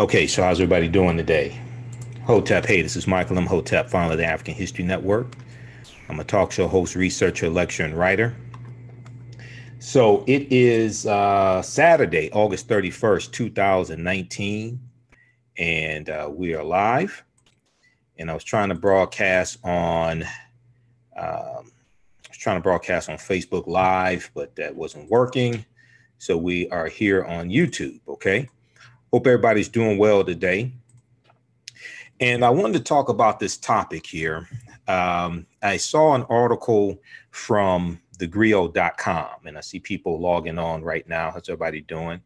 Okay, so how's everybody doing today? Hotep, hey, this is Michael M. Hotep, founder of the African History Network. I'm a talk show host, researcher, lecturer, and writer. So it is Saturday, August 31st, 2019, and we are live. And I was trying to broadcast on Facebook Live, but that wasn't working. So we are here on YouTube, okay? Hope everybody's doing well today. And I wanted to talk about this topic here. I saw an article from thegrio.com, and I see people logging on right now. How's everybody doing?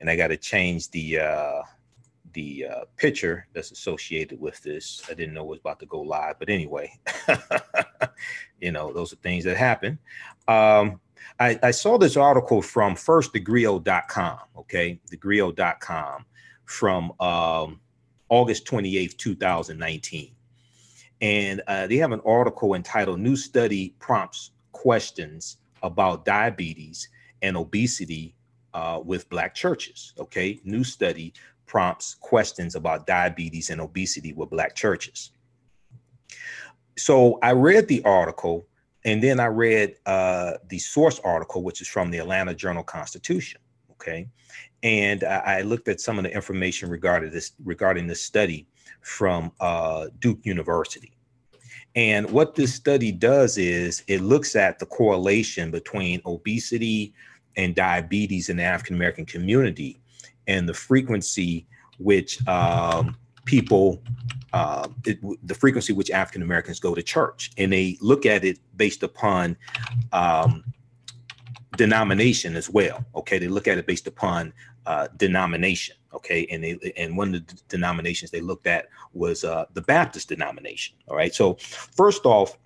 And I got to change the picture that's associated with this. I didn't know it was about to go live, but anyway, you know, those are things that happen. I saw this article from firstthegrio.com, okay, thegrio.com from August 28th, 2019. And they have an article entitled New Study Prompts Questions About Diabetes and Obesity with Black Churches, okay? New Study Prompts Questions About Diabetes and Obesity with Black Churches. So I read the article, and then I read the source article, which is from the Atlanta Journal-Constitution, okay? And I looked at some of the information regarding this study from Duke University. And what this study does is it looks at the correlation between obesity and diabetes in the African-American community and the frequency which the frequency which African Americans go to church, and they look at it based upon denomination as well. Okay, they look at it based upon denomination. Okay, and one of the denominations they looked at was the Baptist denomination. All right, so first off,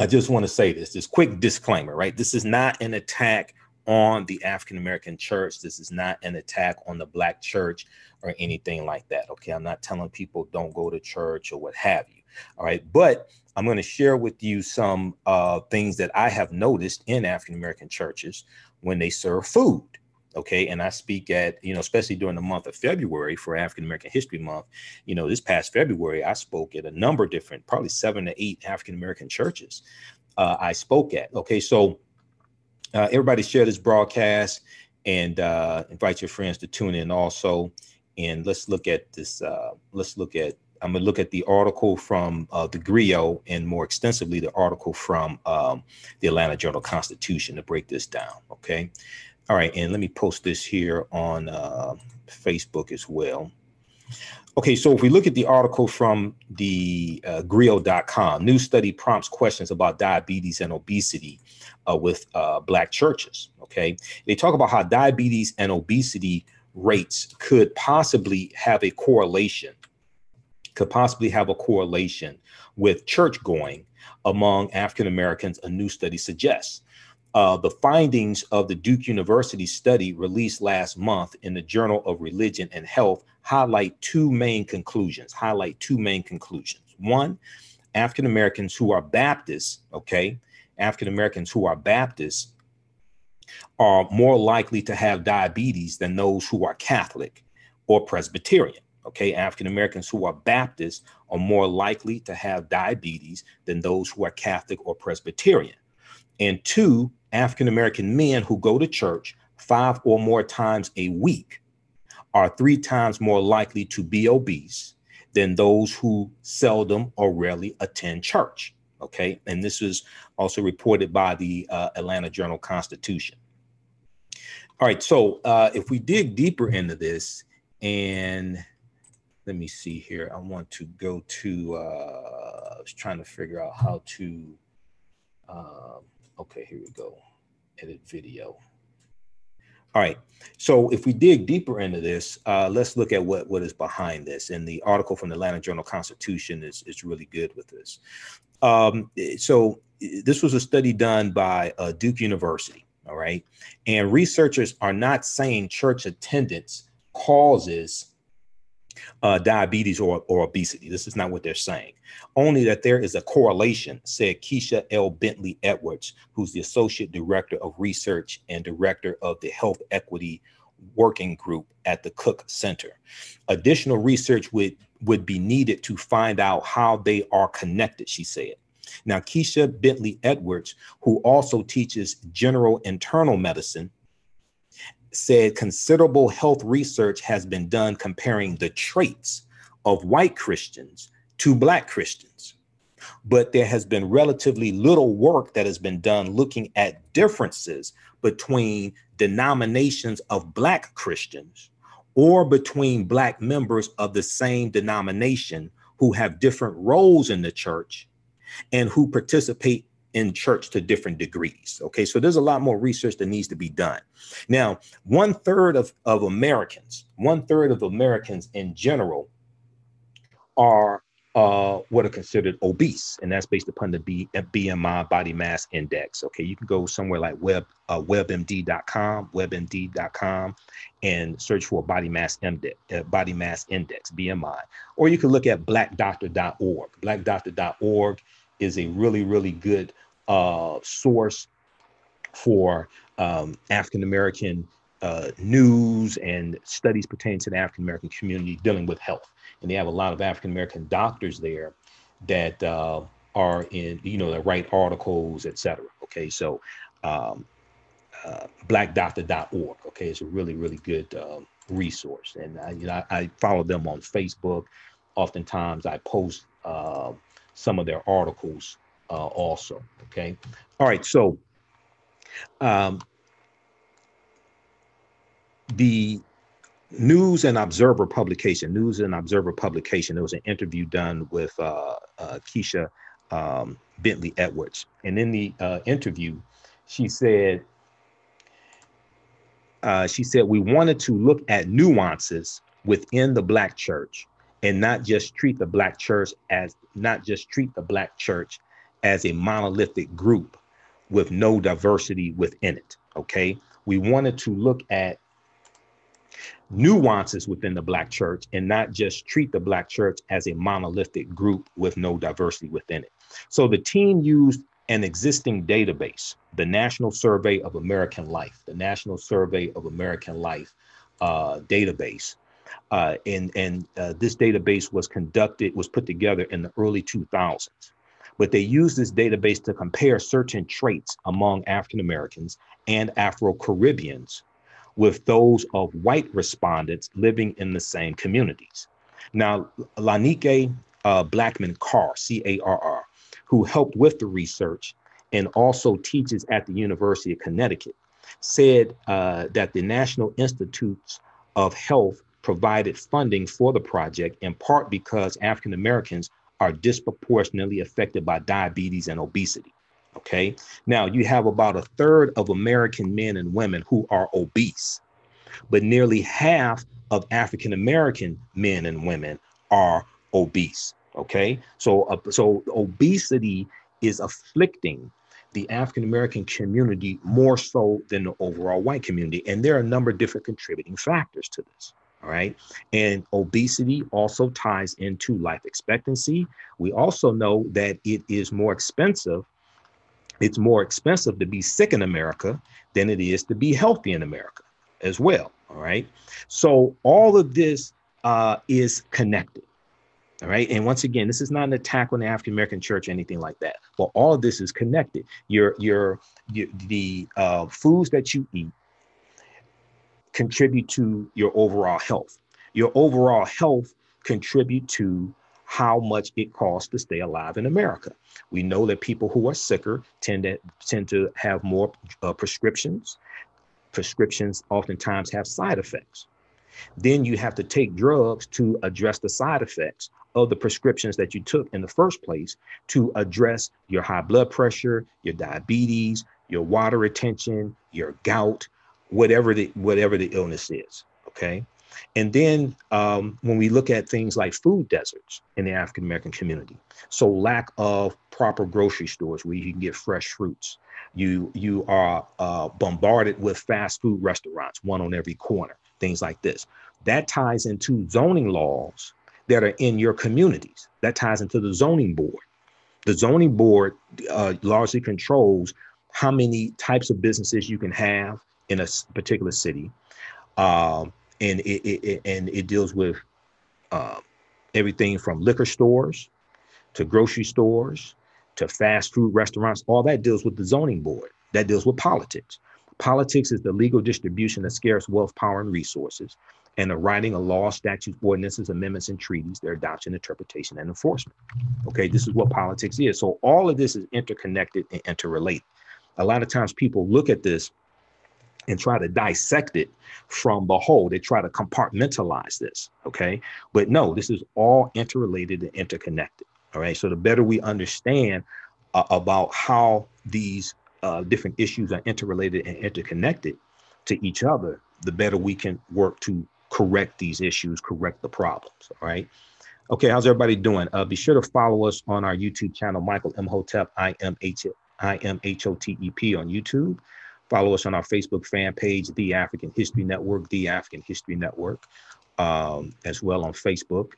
I just want to say this quick disclaimer, right? This is not an attack on the African American church. This is not an attack on the Black church or anything like that. Okay, I'm not telling people don't go to church or what have you. All right, but I'm going to share with you some things that I have noticed in African American churches when they serve food. Okay, and I speak at, you know, especially during the month of February for African American History Month. You know, this past February, I spoke at a number of different, probably 7 to 8 African American churches I spoke at. Okay, so everybody share this broadcast and invite your friends to tune in also. And let's look at this. I'm going to look at the article from the Grio, and more extensively, the article from the Atlanta Journal-Constitution to break this down. OK. All right. And let me post this here on Facebook as well. OK, so if we look at the article from the Grio.com, New Study Prompts Questions About Diabetes and Obesity with Black Churches. OK, they talk about how diabetes and obesity rates could possibly have a correlation with church going among African Americans, a new study suggests. The findings of the Duke University study released last month in the Journal of Religion and Health highlight two main conclusions. One, African Americans who are Baptists, okay, African Americans who are Baptists are more likely to have diabetes than those who are Catholic or Presbyterian. Okay, African Americans who are Baptists are more likely to have diabetes than those who are Catholic or Presbyterian. And two, African American men who go to church 5 or more times a week are 3 times more likely to be obese than those who seldom or rarely attend church. Okay, and this is also reported by the Atlanta Journal-Constitution. All right, so if we dig deeper into this, and let me see here. I want to go to, I was trying to figure out how to, okay, here we go. Edit video. All right. So if we dig deeper into this, let's look at what is behind this. And the article from the Atlanta Journal-Constitution is really good with this. So this was a study done by Duke University. All right. And researchers are not saying church attendance causes diabetes or obesity. This is not what they're saying. Only that there is a correlation, said Keisha L. Bentley Edwards, who's the associate director of research and director of the Health Equity working group at the Cook Center. Additional research would be needed to find out how they are connected, she said. Now, Keisha Bentley Edwards, who also teaches general internal medicine, said considerable health research has been done comparing the traits of white Christians to Black Christians, but there has been relatively little work that has been done looking at differences between denominations of Black Christians or between Black members of the same denomination who have different roles in the church and who participate in church to different degrees. Okay, so there's a lot more research that needs to be done. Now, one third of Americans in general are what are considered obese, and that's based upon the BMI, body mass index. Okay, you can go somewhere like webmd.com and search for body mass index, BMI, or you can look at blackdoctor.org. Blackdoctor.org is a really, really good source for African-American news and studies pertaining to the African-American community dealing with health. And they have a lot of African-American doctors there that are in, you know, that write articles, et cetera. Okay, so blackdoctor.org, okay, it's a really, really good resource. And I follow them on Facebook. Oftentimes I post some of their articles also, okay? All right, so the News and Observer publication, there was an interview done with Keisha Bentley Edwards. And in the interview, she said, we wanted to look at nuances within the Black church and not just treat the Black church as a monolithic group with no diversity within it. Okay, we wanted to look at nuances within the Black church and not just treat the Black church as a monolithic group with no diversity within it. So the team used an existing database, the National Survey of American Life, database. This database was put together in the early 2000s, but they used this database to compare certain traits among African Americans and Afro-Caribbeans with those of white respondents living in the same communities. Now, Lanike Blackman Carr, C-A-R-R, who helped with the research and also teaches at the University of Connecticut, said that the National Institutes of Health provided funding for the project in part because African Americans are disproportionately affected by diabetes and obesity. Okay, now you have about a third of American men and women who are obese, but nearly half of African American men and women are obese. Okay, so obesity is afflicting the African American community more so than the overall white community, and there are a number of different contributing factors to this. All right. And obesity also ties into life expectancy. We also know that it is more expensive. It's more expensive to be sick in America than it is to be healthy in America as well. All right. So all of this is connected. All right. And once again, this is not an attack on the African American church or anything like that. But all of this is connected. The foods that you eat contribute to your overall health. Your overall health contribute to how much it costs to stay alive in America. We know that people who are sicker tend to have more prescriptions. Prescriptions oftentimes have side effects. Then you have to take drugs to address the side effects of the prescriptions that you took in the first place to address your high blood pressure, your diabetes, your water retention, your gout, whatever the illness is, okay? And then when we look at things like food deserts in the African-American community, so lack of proper grocery stores where you can get fresh fruits. You are bombarded with fast food restaurants, one on every corner, things like this. That ties into zoning laws that are in your communities. That ties into the zoning board. The zoning board largely controls how many types of businesses you can have in a particular city, and it deals with everything from liquor stores to grocery stores to fast food restaurants. All that deals with the zoning board. That deals with politics. Politics is the legal distribution of scarce wealth, power, and resources, and the writing of laws, statutes, ordinances, amendments, and treaties, their adoption, interpretation, and enforcement. Okay, this is what politics is. So all of this is interconnected and interrelated. A lot of times people look at this and try to dissect it from the whole. They try to compartmentalize this, okay? But no, this is all interrelated and interconnected, all right? So the better we understand about how these different issues are interrelated and interconnected to each other, the better we can work to correct these issues, correct the problems, all right? Okay, how's everybody doing? Be sure to follow us on our YouTube channel, Michael M. Hotep, I-M-H-O-T-E-P on YouTube. Follow us on our Facebook fan page, The African History Network, The African History Network, as well on Facebook.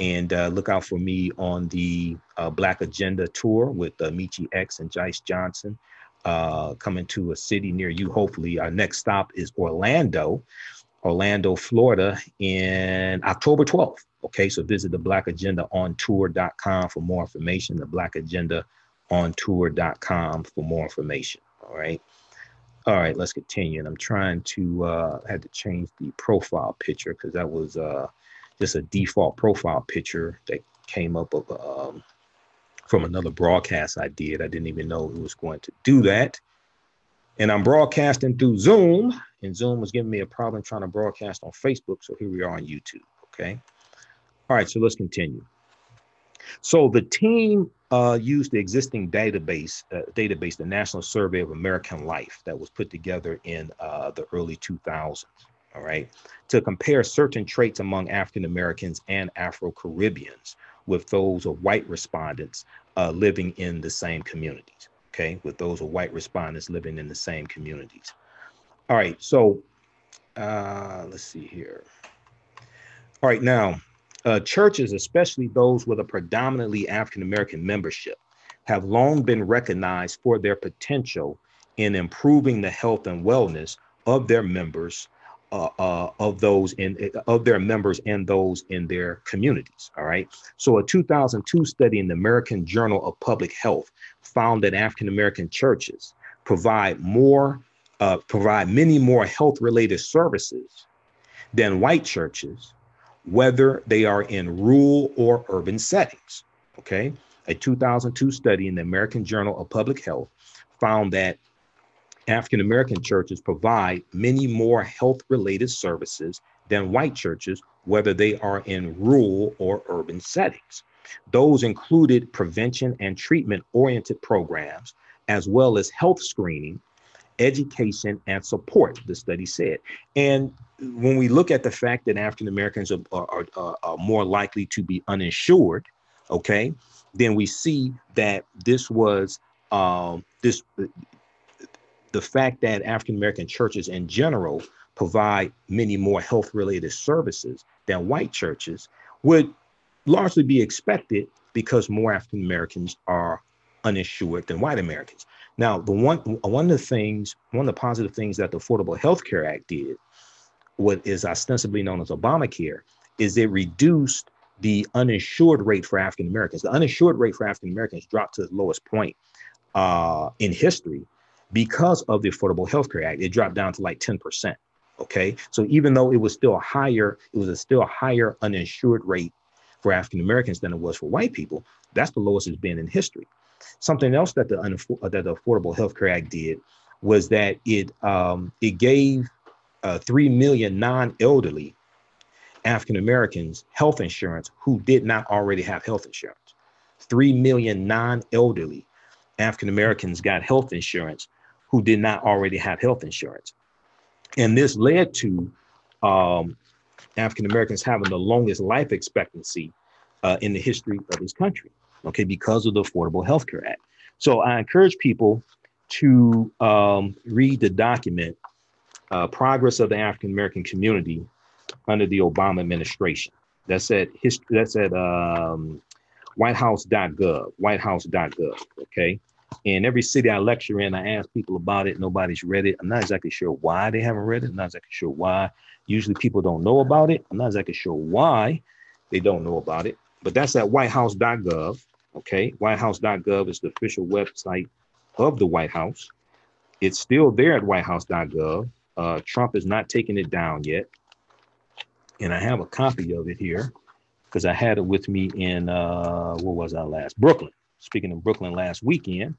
And look out for me on the Black Agenda Tour with Michi X and Jice Johnson coming to a city near you, hopefully. Our next stop is Orlando, Florida, in October 12th. Okay, so visit the blackagendaontour.com for more information, the blackagendaontour.com for more information, all right? All right, let's continue. And I'm trying to, I had to change the profile picture because that was just a default profile picture that came up from another broadcast I did. I didn't even know it was going to do that. And I'm broadcasting through Zoom, and Zoom was giving me a problem trying to broadcast on Facebook. So here we are on YouTube, okay? All right, so let's continue. So the team used the existing database, the National Survey of American Life, that was put together in the early 2000s, all right, to compare certain traits among African Americans and Afro-Caribbeans with those of white respondents living in the same communities, okay, with those of white respondents living in the same communities. All right, so let's see here. All right, now, churches, especially those with a predominantly African-American membership, have long been recognized for their potential in improving the health and wellness of their members, and those in their communities. All right. So a 2002 study in the American Journal of Public Health found that African-American churches provide many more health-related services than white churches, whether they are in rural or urban settings, okay? A 2002 study in the American Journal of Public Health found that African-American churches provide many more health-related services than white churches, whether they are in rural or urban settings. Those included prevention and treatment-oriented programs, as well as health screening, education, and support, the study said. And when we look at the fact that African Americans are more likely to be uninsured, okay, then we see that this was the fact that African American churches in general provide many more health-related services than white churches would largely be expected because more African Americans are uninsured than white Americans. Now, one of the positive things that the Affordable Health Care Act did, what is ostensibly known as Obamacare, is it reduced the uninsured rate for African Americans. The uninsured rate for African Americans dropped to the lowest point in history because of the Affordable Health Care Act. It dropped down to like 10%. Okay, so even though it was still higher, it was a still higher uninsured rate for African Americans than it was for white people. That's the lowest it's been in history. Something else that the Affordable Health Care Act did was that it gave 3 million non-elderly African Americans health insurance who did not already have health insurance. 3 million non-elderly African Americans got health insurance who did not already have health insurance. And this led to African Americans having the longest life expectancy in the history of this country, okay, because of the Affordable Health Care Act. So I encourage people to read the document Progress of the African American Community under the Obama administration. That's at whitehouse.gov. Okay, In every city I lecture in, I ask people about it. Nobody's read it. I'm not exactly sure why they haven't read it. I'm not exactly sure why. Usually people don't know about it. I'm not exactly sure why they don't know about it. But that's at whitehouse.gov. Okay, whitehouse.gov is the official website of the White House. It's still there at whitehouse.gov. Trump is not taking it down yet. And I have a copy of it here because I had it with me in, where was I last? Brooklyn. Speaking in Brooklyn last weekend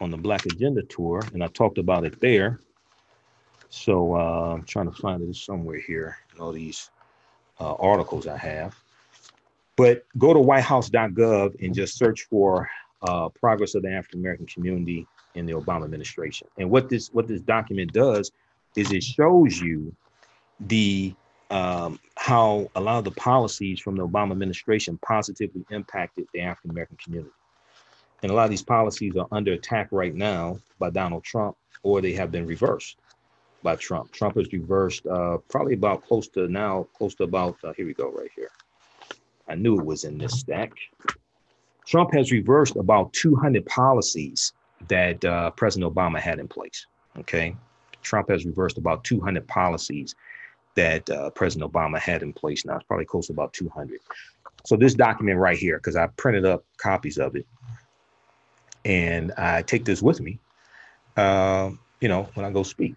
on the Black Agenda Tour, and I talked about it there. So I'm trying to find it somewhere here in all these articles I have. But go to whitehouse.gov and just search for progress of the African-American community in the Obama administration. And what this document does is it shows you the how a lot of the policies from the Obama administration positively impacted the African-American community. And a lot of these policies are under attack right now by Donald Trump, or they have been reversed by Trump. Trump has reversed probably about here we go right here. I knew it was in this stack. Trump has reversed about 200 policies that President Obama had in place. Okay, Trump has reversed about 200 policies that President Obama had in place. Now it's probably close to about 200. So this document right here, because I printed up copies of it, and I take this with me, when I go speak.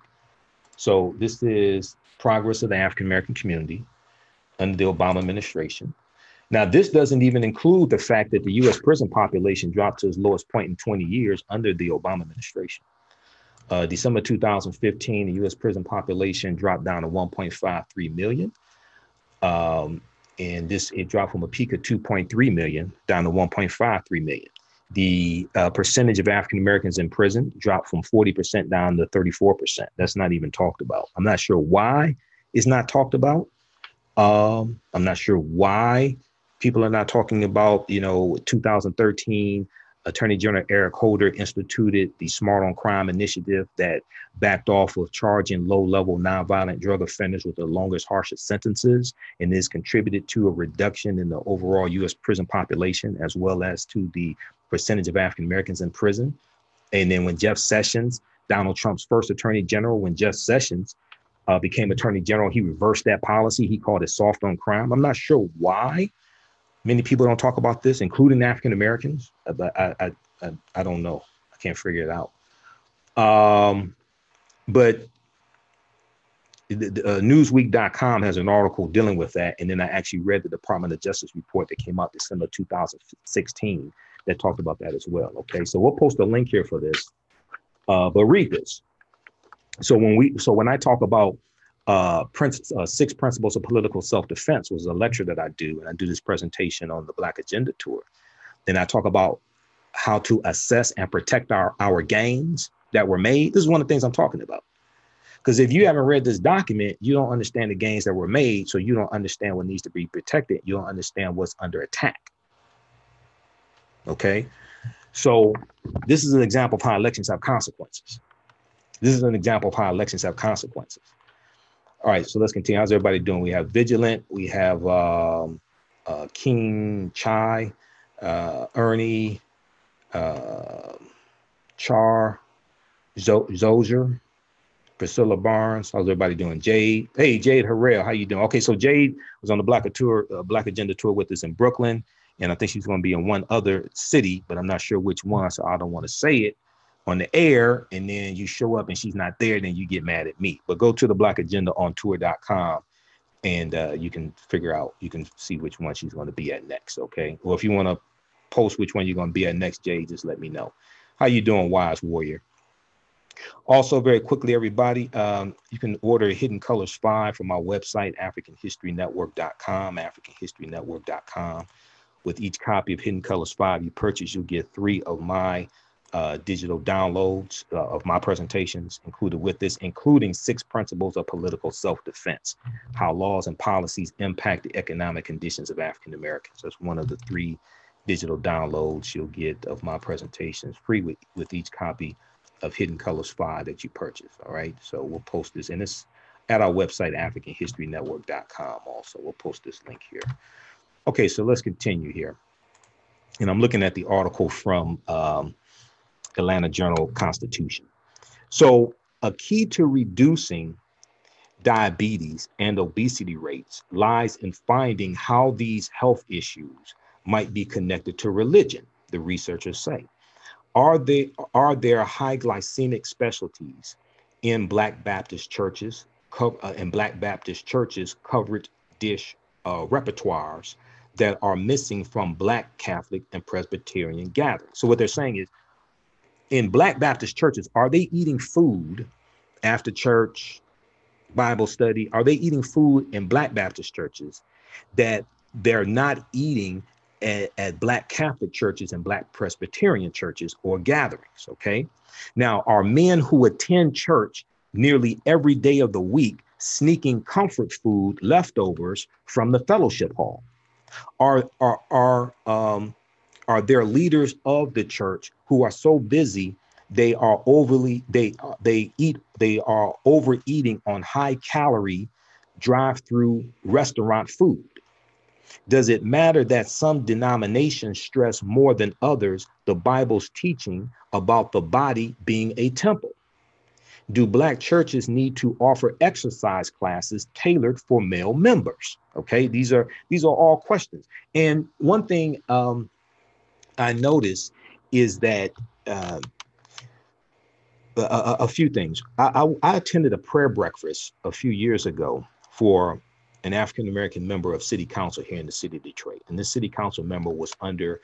So this is progress of the African-American community under the Obama administration. Now, this doesn't even include the fact that the U.S. prison population dropped to its lowest point in 20 years under the Obama administration. December 2015, the U.S. prison population dropped down to 1.53 million. And it dropped from a peak of 2.3 million down to 1.53 million. The percentage of African-Americans in prison dropped from 40% down to 34%. That's not even talked about. I'm not sure why it's not talked about. I'm not sure why people are not talking about, 2013, Attorney General Eric Holder instituted the Smart on Crime initiative that backed off of charging low-level nonviolent drug offenders with the longest, harshest sentences, and this contributed to a reduction in the overall U.S. prison population, as well as to the percentage of African Americans in prison. And then when Jeff Sessions, Donald Trump's first attorney general, when Jeff Sessions became attorney general, he reversed that policy. He called it soft on crime. I'm not sure why. Many people don't talk about this, including African Americans. I don't know. I can't figure it out. But Newsweek.com has an article dealing with that. And then I actually read the Department of Justice report that came out December 2016 that talked about that as well. Okay, so we'll post a link here for this. But read this. So when I talk about six principles of political self-defense was a lecture that I do, and I do this presentation on the Black Agenda Tour. And I talk about how to assess and protect our gains that were made. This is one of the things I'm talking about. Because if you haven't read this document, you don't understand the gains that were made, so you don't understand what needs to be protected. You don't understand what's under attack. Okay? So this is an example of how elections have consequences. This is an example of how elections have consequences. All right, so let's continue. How's everybody doing? We have Vigilant, we have King Chai, Ernie, Char, Zozier, Priscilla Barnes. How's everybody doing? Jade. Hey, Jade Harrell, how you doing? Okay, so Jade was on the Black Agenda Tour with us in Brooklyn, and I think she's going to be in one other city, but I'm not sure which one, so I don't want to say it on the air, and then you show up and she's not there, then you get mad at me. But go to the Black Agenda on tour.com and you can see which one she's going to be at next, okay? Well, if you want to post which one you're going to be at next, Jay, just let me know. How you doing, Wise Warrior? Also, very quickly, everybody, you can order Hidden Colors 5 from my website, africanhistorynetwork.com, africanhistorynetwork.com. With each copy of Hidden Colors 5 you purchase, you'll get 3 of my digital downloads of my presentations included with this, including 6 principles of political self-defense, how laws and policies impact the economic conditions of African Americans. That's one of the 3 digital downloads you'll get of my presentations free with each copy of Hidden Colors 5 that you purchase. All right, so we'll post this, and it's at our website, africanhistorynetwork.com. Also, we'll post this link here. Okay, so let's continue here. And I'm looking at the article from Atlanta Journal-Constitution. So a key to reducing diabetes and obesity rates lies in finding how these health issues might be connected to religion, the researchers say. Are there high glycemic specialties in Black Baptist churches covered dish repertoires that are missing from Black Catholic and Presbyterian gatherings? So what they're saying is, in Black Baptist churches, are they eating food after church, Bible study? Are they eating food in Black Baptist churches that they're not eating at Black Catholic churches and Black Presbyterian churches or gatherings? Okay. Now, are men who attend church nearly every day of the week sneaking comfort food leftovers from the fellowship hall? Are there leaders of the church who are so busy they are overeating on high calorie drive-through restaurant food? Does it matter that some denominations stress more than others the Bible's teaching about the body being a temple? Do Black churches need to offer exercise classes tailored for male members? Okay, these are all questions. And one thing I noticed is that a few things. I attended a prayer breakfast a few years ago for an African-American member of city council here in the city of Detroit. And this city council member was under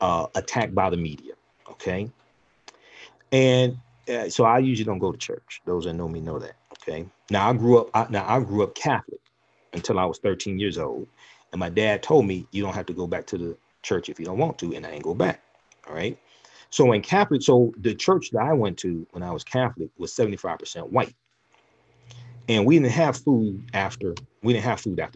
attack by the media. Okay. And so I usually don't go to church. Those that know me know that. Okay. Now I grew up Catholic until I was 13 years old. And my dad told me, you don't have to go back to the church if you don't want to. And I ain't go back. All right. So in Catholic, so the church that I went to when I was Catholic was 75% white. And we didn't have food after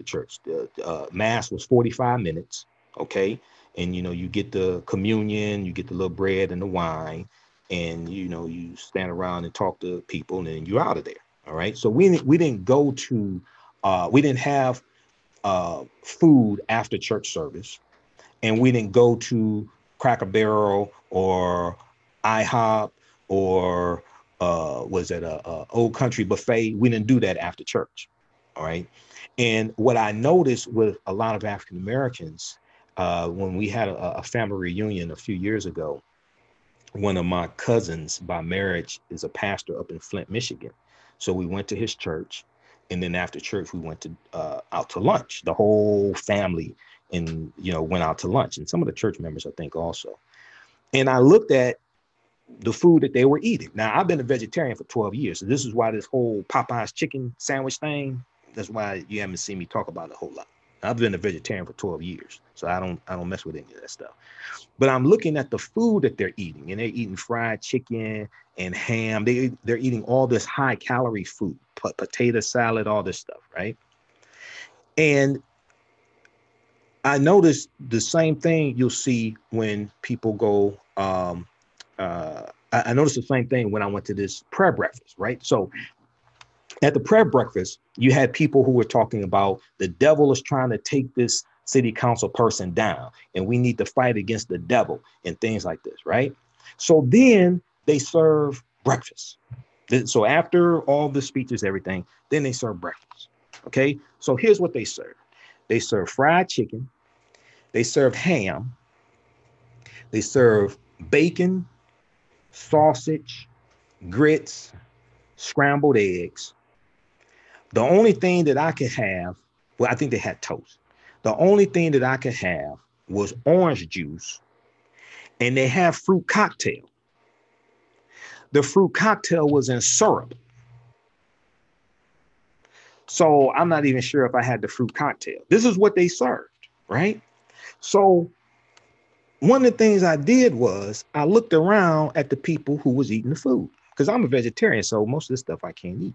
church. The mass was 45 minutes. Okay. And, you know, you get the communion, you get the little bread and the wine, and, you know, you stand around and talk to people, and then you're out of there. All right. So we didn't have food after church service, and we didn't go to Cracker Barrel or IHOP or was it a Old Country buffet? We didn't do that after church. All right. And what I noticed with a lot of African Americans when we had a family reunion a few years ago, one of my cousins by marriage is a pastor up in Flint, Michigan. So we went to his church, and then after church we went to out to lunch. The whole family and, you know, went out to lunch, and some of the church members, I think, also. And I looked at the food that they were eating. Now, I've been a vegetarian for 12 years. So this is why this whole Popeye's chicken sandwich thing, that's why you haven't seen me talk about it a whole lot. I've been a vegetarian for 12 years, so I don't mess with any of that stuff. But I'm looking at the food that they're eating, and they're eating fried chicken and ham. They're eating all this high calorie food, potato salad, all this stuff, right? And I noticed the same thing you'll see when people go, I noticed the same thing when I went to this prayer breakfast, right? So at the prayer breakfast, you had people who were talking about the devil is trying to take this city council person down, and we need to fight against the devil and things like this, right? So then they serve breakfast. So after all the speeches, everything, then they serve breakfast. Okay. So here's what they serve. They serve fried chicken. They serve ham. They serve bacon, sausage, grits, scrambled eggs. The only thing that I could have, well, I think they had toast. The only thing that I could have was orange juice, and they had fruit cocktail. The fruit cocktail was in syrup. So I'm not even sure if I had the fruit cocktail. This is what they served, right? So one of the things I did was I looked around at the people who was eating the food, because I'm a vegetarian, so most of this stuff I can't eat.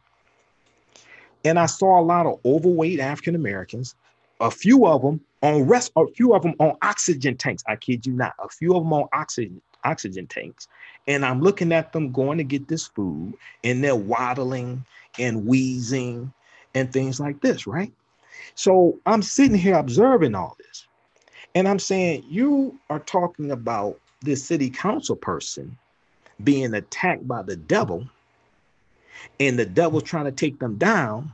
And I saw a lot of overweight African Americans, a few of them on oxygen tanks. I kid you not, a few of them on oxygen tanks. And I'm looking at them going to get this food, and they're waddling and wheezing and things like this, right? So I'm sitting here observing all this, and I'm saying, you are talking about this city council person being attacked by the devil, and the devil's trying to take them down,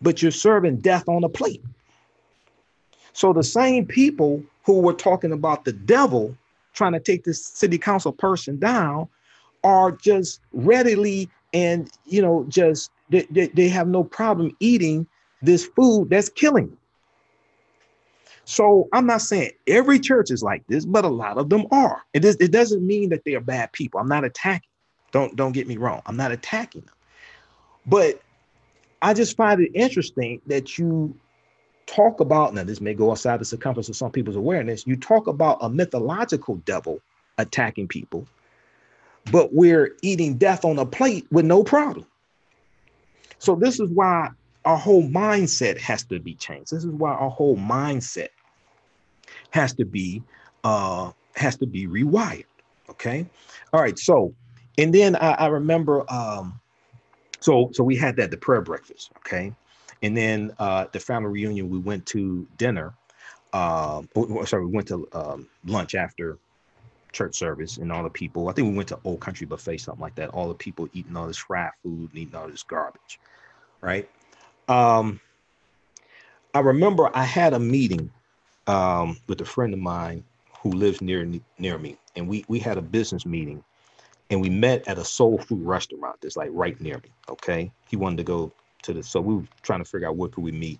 but you're serving death on a plate. So the same people who were talking about the devil trying to take this city council person down are just readily, and you know, just they have no problem eating this food that's killing them. So I'm not saying every church is like this, but a lot of them are. It doesn't mean that they are bad people. I'm not attacking. Don't get me wrong. I'm not attacking them. But I just find it interesting that you talk about, now this may go outside the circumference of some people's awareness, you talk about a mythological devil attacking people, but we're eating death on a plate with no problem. So this is why our whole mindset has to be changed. This is why our whole mindset has to be rewired. Okay. All right. So, and then I remember, so we had that, the prayer breakfast. Okay. And then the family reunion, we went to dinner. We went to lunch after church service, and all the people, I think we went to Old Country Buffet, something like that. All the people eating all this fried food and eating all this garbage, right? I remember I had a meeting with a friend of mine who lives near me, and we had a business meeting, and we met at a soul food restaurant that's like right near me, okay? He wanted to go to this, so we were trying to figure out where could we meet,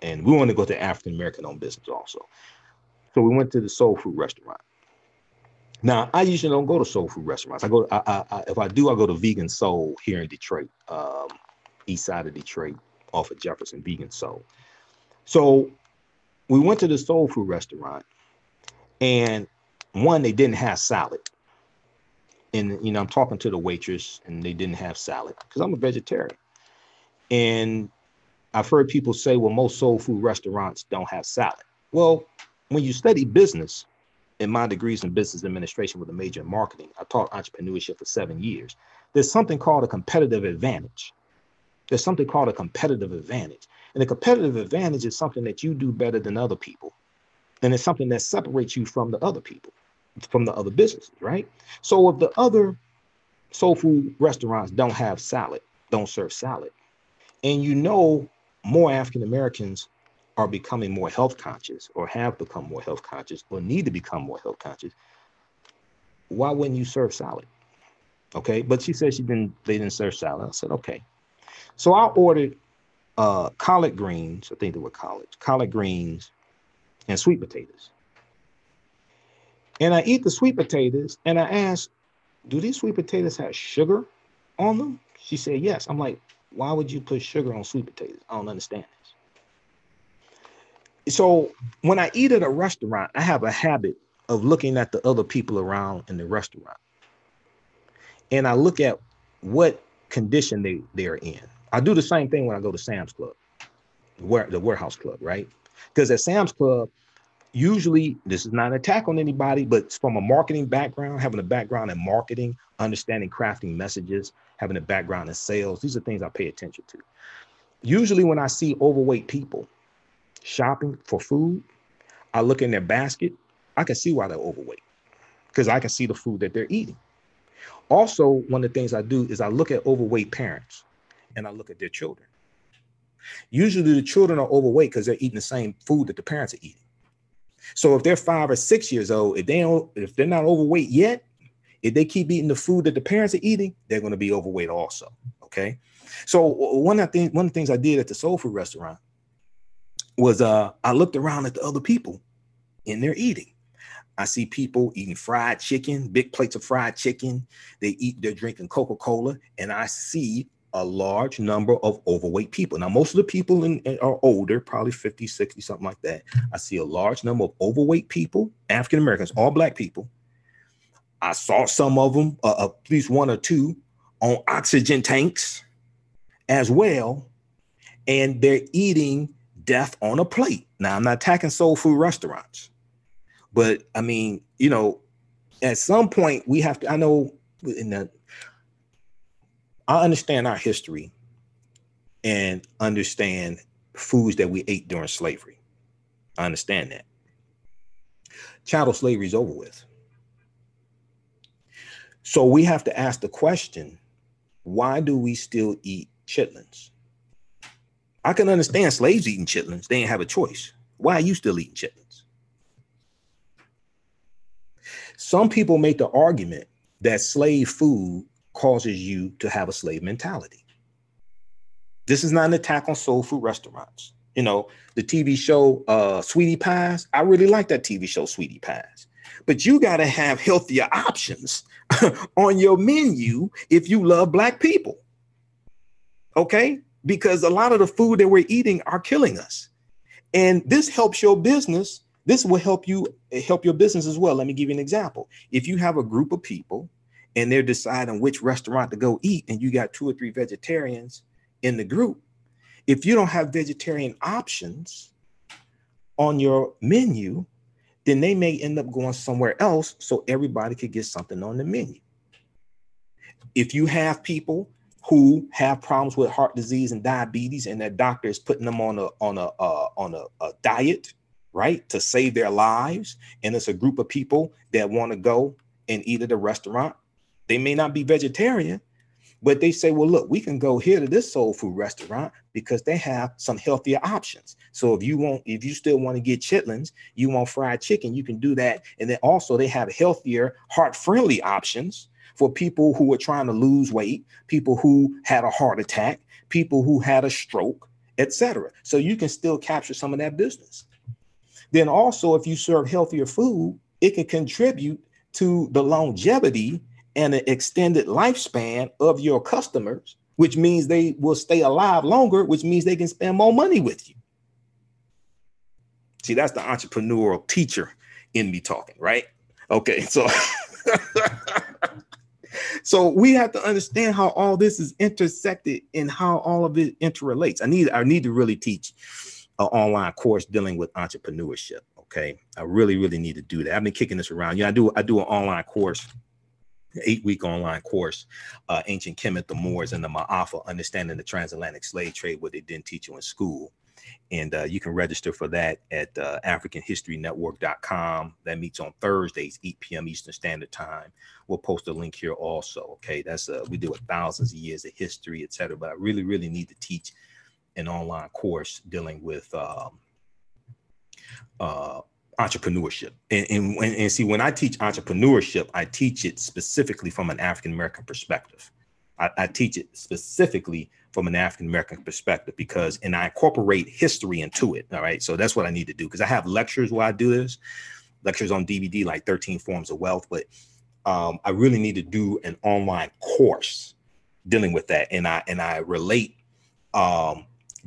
and we wanted to go to African-American-owned business also. So we went to the soul food restaurant. Now, I usually don't go to soul food restaurants. If I do, I go to Vegan Soul here in Detroit, east side of Detroit, off of Jefferson, Vegan Soul. So we went to the soul food restaurant, and one, they didn't have salad. And, you know, I'm talking to the waitress, and they didn't have salad because I'm a vegetarian. And I've heard people say, well, most soul food restaurants don't have salad. Well, when you study business, in my degrees in business administration with a major in marketing, I taught entrepreneurship for 7 years. There's something called a competitive advantage. There's something called a competitive advantage. And a competitive advantage is something that you do better than other people. And it's something that separates you from the other people, from the other businesses, right? So if the other soul food restaurants don't have salad, don't serve salad, and you know more African Americans are becoming more health conscious, or have become more health conscious, or need to become more health conscious, why wouldn't you serve salad? Okay, but she said they didn't serve salad. I said, okay. So I ordered collard greens, I think they were collard greens and sweet potatoes. And I eat the sweet potatoes, and I asked, do these sweet potatoes have sugar on them? She said, yes. I'm like, why would you put sugar on sweet potatoes? I don't understand. So when I eat at a restaurant, I have a habit of looking at the other people around in the restaurant. And I look at what condition they're in. I do the same thing when I go to Sam's Club, the warehouse club, right? Because at Sam's Club, usually, this is not an attack on anybody, but from a marketing background, having a background in marketing, understanding crafting messages, having a background in sales, these are things I pay attention to. Usually when I see overweight people shopping for food, I look in their basket, I can see why they're overweight, because I can see the food that they're eating. Also, one of the things I do is I look at overweight parents, and I look at their children. Usually the children are overweight because they're eating the same food that the parents are eating. So if they're 5 or 6 years old, if they're not overweight yet, if they keep eating the food that the parents are eating, they're going to be overweight also. Okay. So one of the things I did at the soul food restaurant was I looked around at the other people and they're eating. I see people eating fried chicken, big plates of fried chicken. They're drinking Coca-Cola, and I see a large number of overweight people. Now, most of the people are older, probably 50, 60, something like that. I see a large number of overweight people, African-Americans, all black people. I saw some of them, at least one or two, on oxygen tanks as well, and they're eating death on a plate. Now, I'm not attacking soul food restaurants, but I mean, you know, at some point we have to, I understand our history and understand foods that we ate during slavery. I understand that. Chattel slavery is over with. So we have to ask the question, why do we still eat chitlins? I can understand slaves eating chitlins. They didn't have a choice. Why are you still eating chitlins? Some people make the argument that slave food causes you to have a slave mentality. This is not an attack on soul food restaurants. You know, the TV show Sweetie Pies, I really like that TV show Sweetie Pies. But you got to have healthier options on your menu if you love Black people. Okay? Because a lot of the food that we're eating are killing us. And this helps your business. This will help your business as well. Let me give you an example. If you have a group of people and they're deciding which restaurant to go eat, and you got 2 or 3 vegetarians in the group, if you don't have vegetarian options on your menu, then they may end up going somewhere else so everybody could get something on the menu. If you have people who have problems with heart disease and diabetes, and their doctor is putting them on a diet, right, to save their lives, and it's a group of people that want to go and eat at a restaurant, they may not be vegetarian, but they say, well, look, we can go here to this soul food restaurant because they have some healthier options. So if you still want to get chitlins, you want fried chicken, you can do that. And then also they have healthier, heart-friendly options for people who are trying to lose weight, people who had a heart attack, people who had a stroke, etc. So you can still capture some of that business. Then also, if you serve healthier food, it can contribute to the longevity and an extended lifespan of your customers, which means they will stay alive longer, which means they can spend more money with you. See, that's the entrepreneurial teacher in me talking, right? Okay, so, so we have to understand how all this is intersected and how all of it interrelates. I need to really teach an online course dealing with entrepreneurship, okay? I really need to do that. I've been kicking this around. Yeah, I do an online course, an 8-week online course, Ancient Kemet, the Moors, and the Ma'afa, Understanding the Transatlantic Slave Trade, what they didn't teach you in school. And you can register for that at AfricanHistoryNetwork.com. That meets on Thursdays, 8 p.m. Eastern Standard Time. We'll post a link here also, okay? That's we deal with thousands of years of history, et cetera, but I really need to teach an online course dealing with entrepreneurship. And see, when I teach entrepreneurship, I teach it specifically from an African-American perspective. I teach it specifically from an African-American perspective because, and I incorporate history into it. All right. So that's what I need to do. Cause I have lectures where I do this, lectures on DVD, like 13 Forms of Wealth, but I really need to do an online course dealing with that. And I relate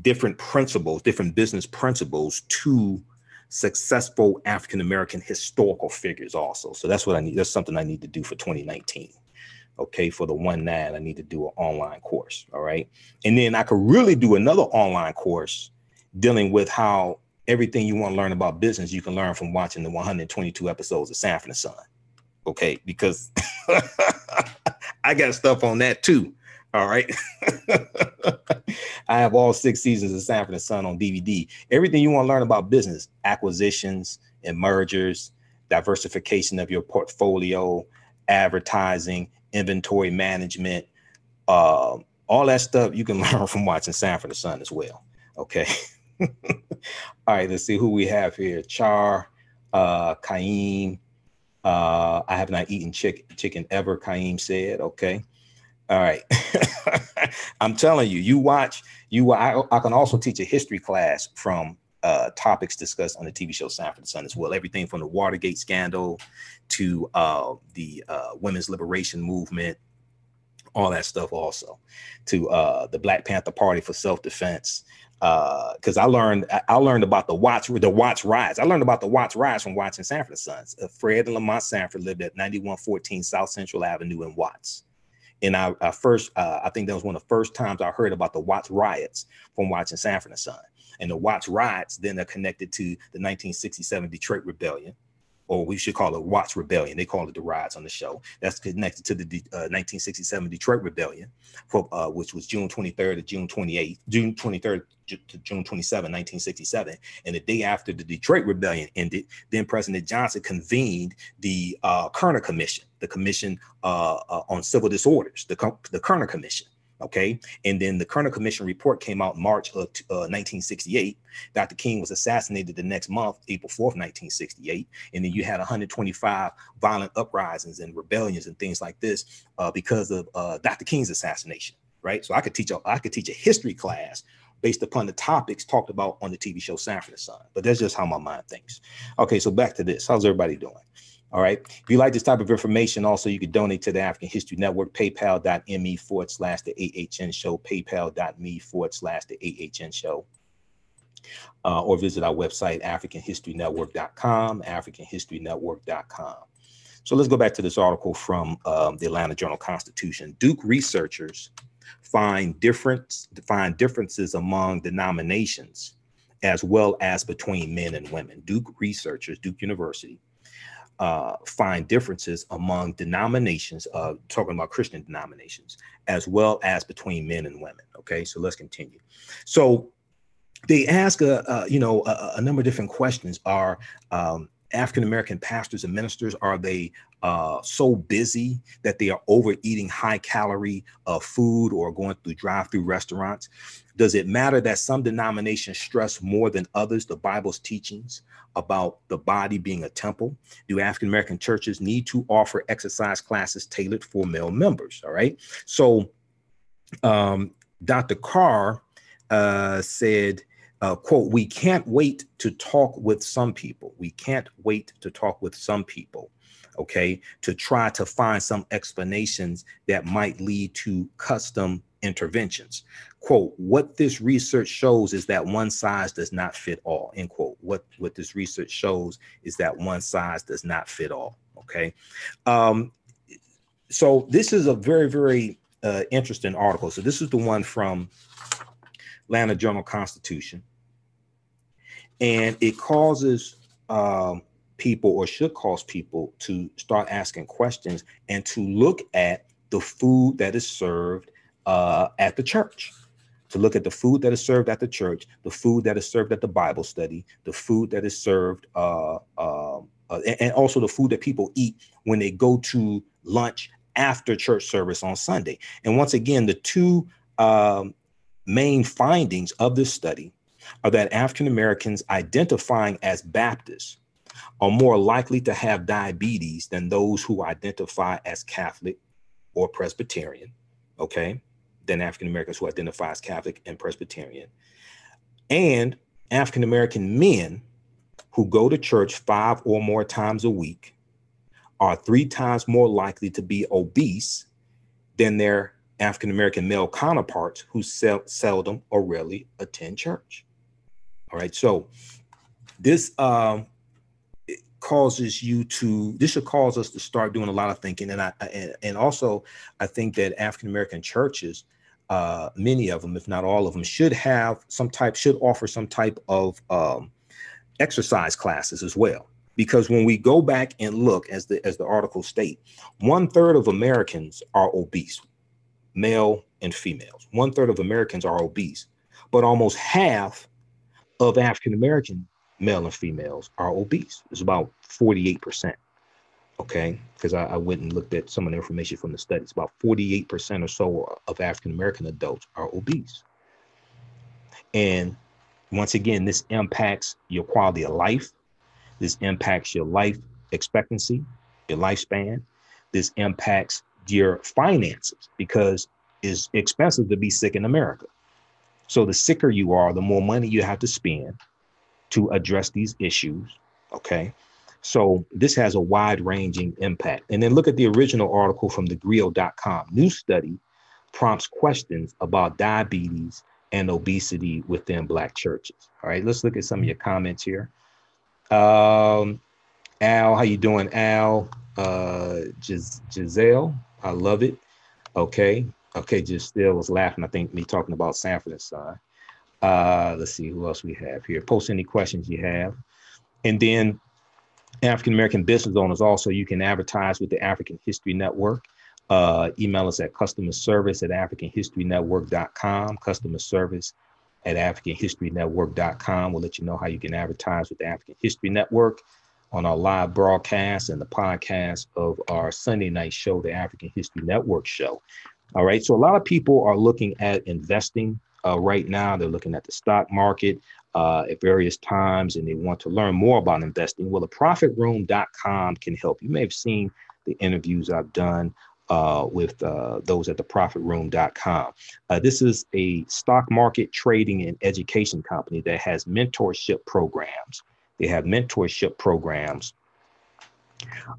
different principles, different business principles to successful African-American historical figures also. So that's what I need. That's something I need to do for 2019. Okay. For the 1-9, I need to do an online course. All right. And then I could really do another online course dealing with how everything you want to learn about business, you can learn from watching the 122 episodes of Sanford and Son. Okay. Because I got stuff on that too. All right. I have all 6 seasons of Sanford and Son on DVD. Everything you want to learn about business, acquisitions and mergers, diversification of your portfolio, advertising, inventory management, all that stuff you can learn from watching Sanford and Son as well. Okay. All right. Let's see who we have here. Char, Kaim. I have not eaten chicken ever, Kaim said. Okay. All right. I'm telling you, I can also teach a history class from topics discussed on the TV show Sanford and Son as well. Everything from the Watergate scandal to the women's liberation movement, all that stuff also, to the Black Panther Party for self-defense. Because I learned about the Watts riots. I learned about the Watts riots from watching Sanford and Son. Fred and Lamont Sanford lived at 9114 South Central Avenue in Watts. And I think that was one of the first times I heard about the Watts riots from watching Sanford and Son. And the Watts riots then are connected to the 1967 Detroit Rebellion, or we should call it Watts Rebellion. They call it the Riots on the show. That's connected to the 1967 Detroit Rebellion, which was June 23rd to June 28th, June 23rd to June 27, 1967. And the day after the Detroit Rebellion ended, then President Johnson convened the Kerner Commission, the Commission on Civil Disorders, the Kerner Commission. OK, and then the Kerner Commission report came out in March of 1968. Dr. King was assassinated the next month, April 4th, 1968. And then you had 125 violent uprisings and rebellions and things like this because of Dr. King's assassination. Right. So I could teach a history class based upon the topics talked about on the TV show Sanford and Son. But that's just how my mind thinks. OK, so back to this. How's everybody doing? All right. If you like this type of information, also, you could donate to the African History Network, paypal.me/the AHN show, paypal.me/the AHN show. Or visit our website, africanhistorynetwork.com, africanhistorynetwork.com. So let's go back to this article from the Atlanta Journal-Constitution. Duke researchers find differences among denominations as well as between men and women. Duke researchers, Duke University, find differences among denominations, talking about Christian denominations, as well as between men and women. Okay, so let's continue. So they ask, a number of different questions. Are African-American pastors and ministers, are they so busy that they are overeating high-calorie food or going through drive-through restaurants? Does it matter that some denominations stress more than others the Bible's teachings about the body being a temple? Do African-American churches need to offer exercise classes tailored for male members? All right. So Dr. Carr said, quote, we can't wait to talk with some people. We can't wait to talk with some people. OK, to try to find some explanations that might lead to custom interventions. Quote, what this research shows is that one size does not fit all, end quote. What this research shows is that one size does not fit all. OK, so this is a very, very interesting article. So this is the one from Atlanta Journal-Constitution. And it causes people, or should cause people, to start asking questions and to look at the food that is served at the church, to look at the food that is served at the church, the food that is served at the Bible study, the food that is served, and also the food that people eat when they go to lunch after church service on Sunday. And once again, the two main findings of this study are that African Americans identifying as Baptists are more likely to have diabetes than those who identify as Catholic or Presbyterian, okay, than African Americans who identify as Catholic and Presbyterian. And African American men who go to church 5 or more times a week are 3 times more likely to be obese than their African American male counterparts who seldom or rarely attend church. All right, so this this should cause us to start doing a lot of thinking. And I think that African American churches, many of them, if not all of them, should offer some type of exercise classes as well. Because when we go back and look, as the article states, 1/3 of Americans are obese, male and females. 1/3 of Americans are obese, but almost half of African American male and females are obese. It's about 48%, okay? Because I went and looked at some of the information from the studies. About 48% or so of African-American adults are obese. And once again, this impacts your quality of life. This impacts your life expectancy, your lifespan. This impacts your finances because it's expensive to be sick in America. So the sicker you are, the more money you have to spend to address these issues, okay? So this has a wide-ranging impact. And then look at the original article from thegrio.com. New study prompts questions about diabetes and obesity within Black churches. All right, let's look at some of your comments here. Al, how you doing, Al? Giselle, I love it. Okay, Giselle was laughing, I think, me talking about Sanford and Son. Let's see who else we have here. Post any questions you have. And then African-American business owners also, you can advertise with the African History Network. Email us at customerservice@africanhistorynetwork.com, customerservice@africanhistorynetwork.com. We'll let you know how you can advertise with the African History Network on our live broadcast and the podcast of our Sunday night show, the African History Network show. All right. So a lot of people are looking at investing right now. They're looking at the stock market at various times, and they want to learn more about investing. Well, the ProfitRoom.com can help. You may have seen the interviews I've done with those at the ProfitRoom.com. This is a stock market trading and education company that has mentorship programs. They have mentorship programs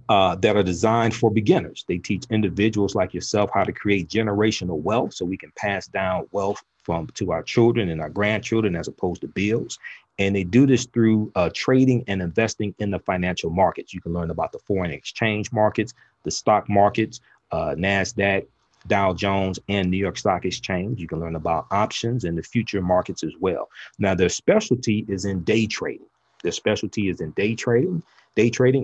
that are designed for beginners. They teach individuals like yourself how to create generational wealth so we can pass down wealth to our children and our grandchildren as opposed to bills. And they do this through trading and investing in the financial markets. You can learn about the foreign exchange markets, the stock markets, NASDAQ, Dow Jones, and New York Stock Exchange. You can learn about options and the future markets as well. Now, their specialty is in day trading. Their specialty is in day trading,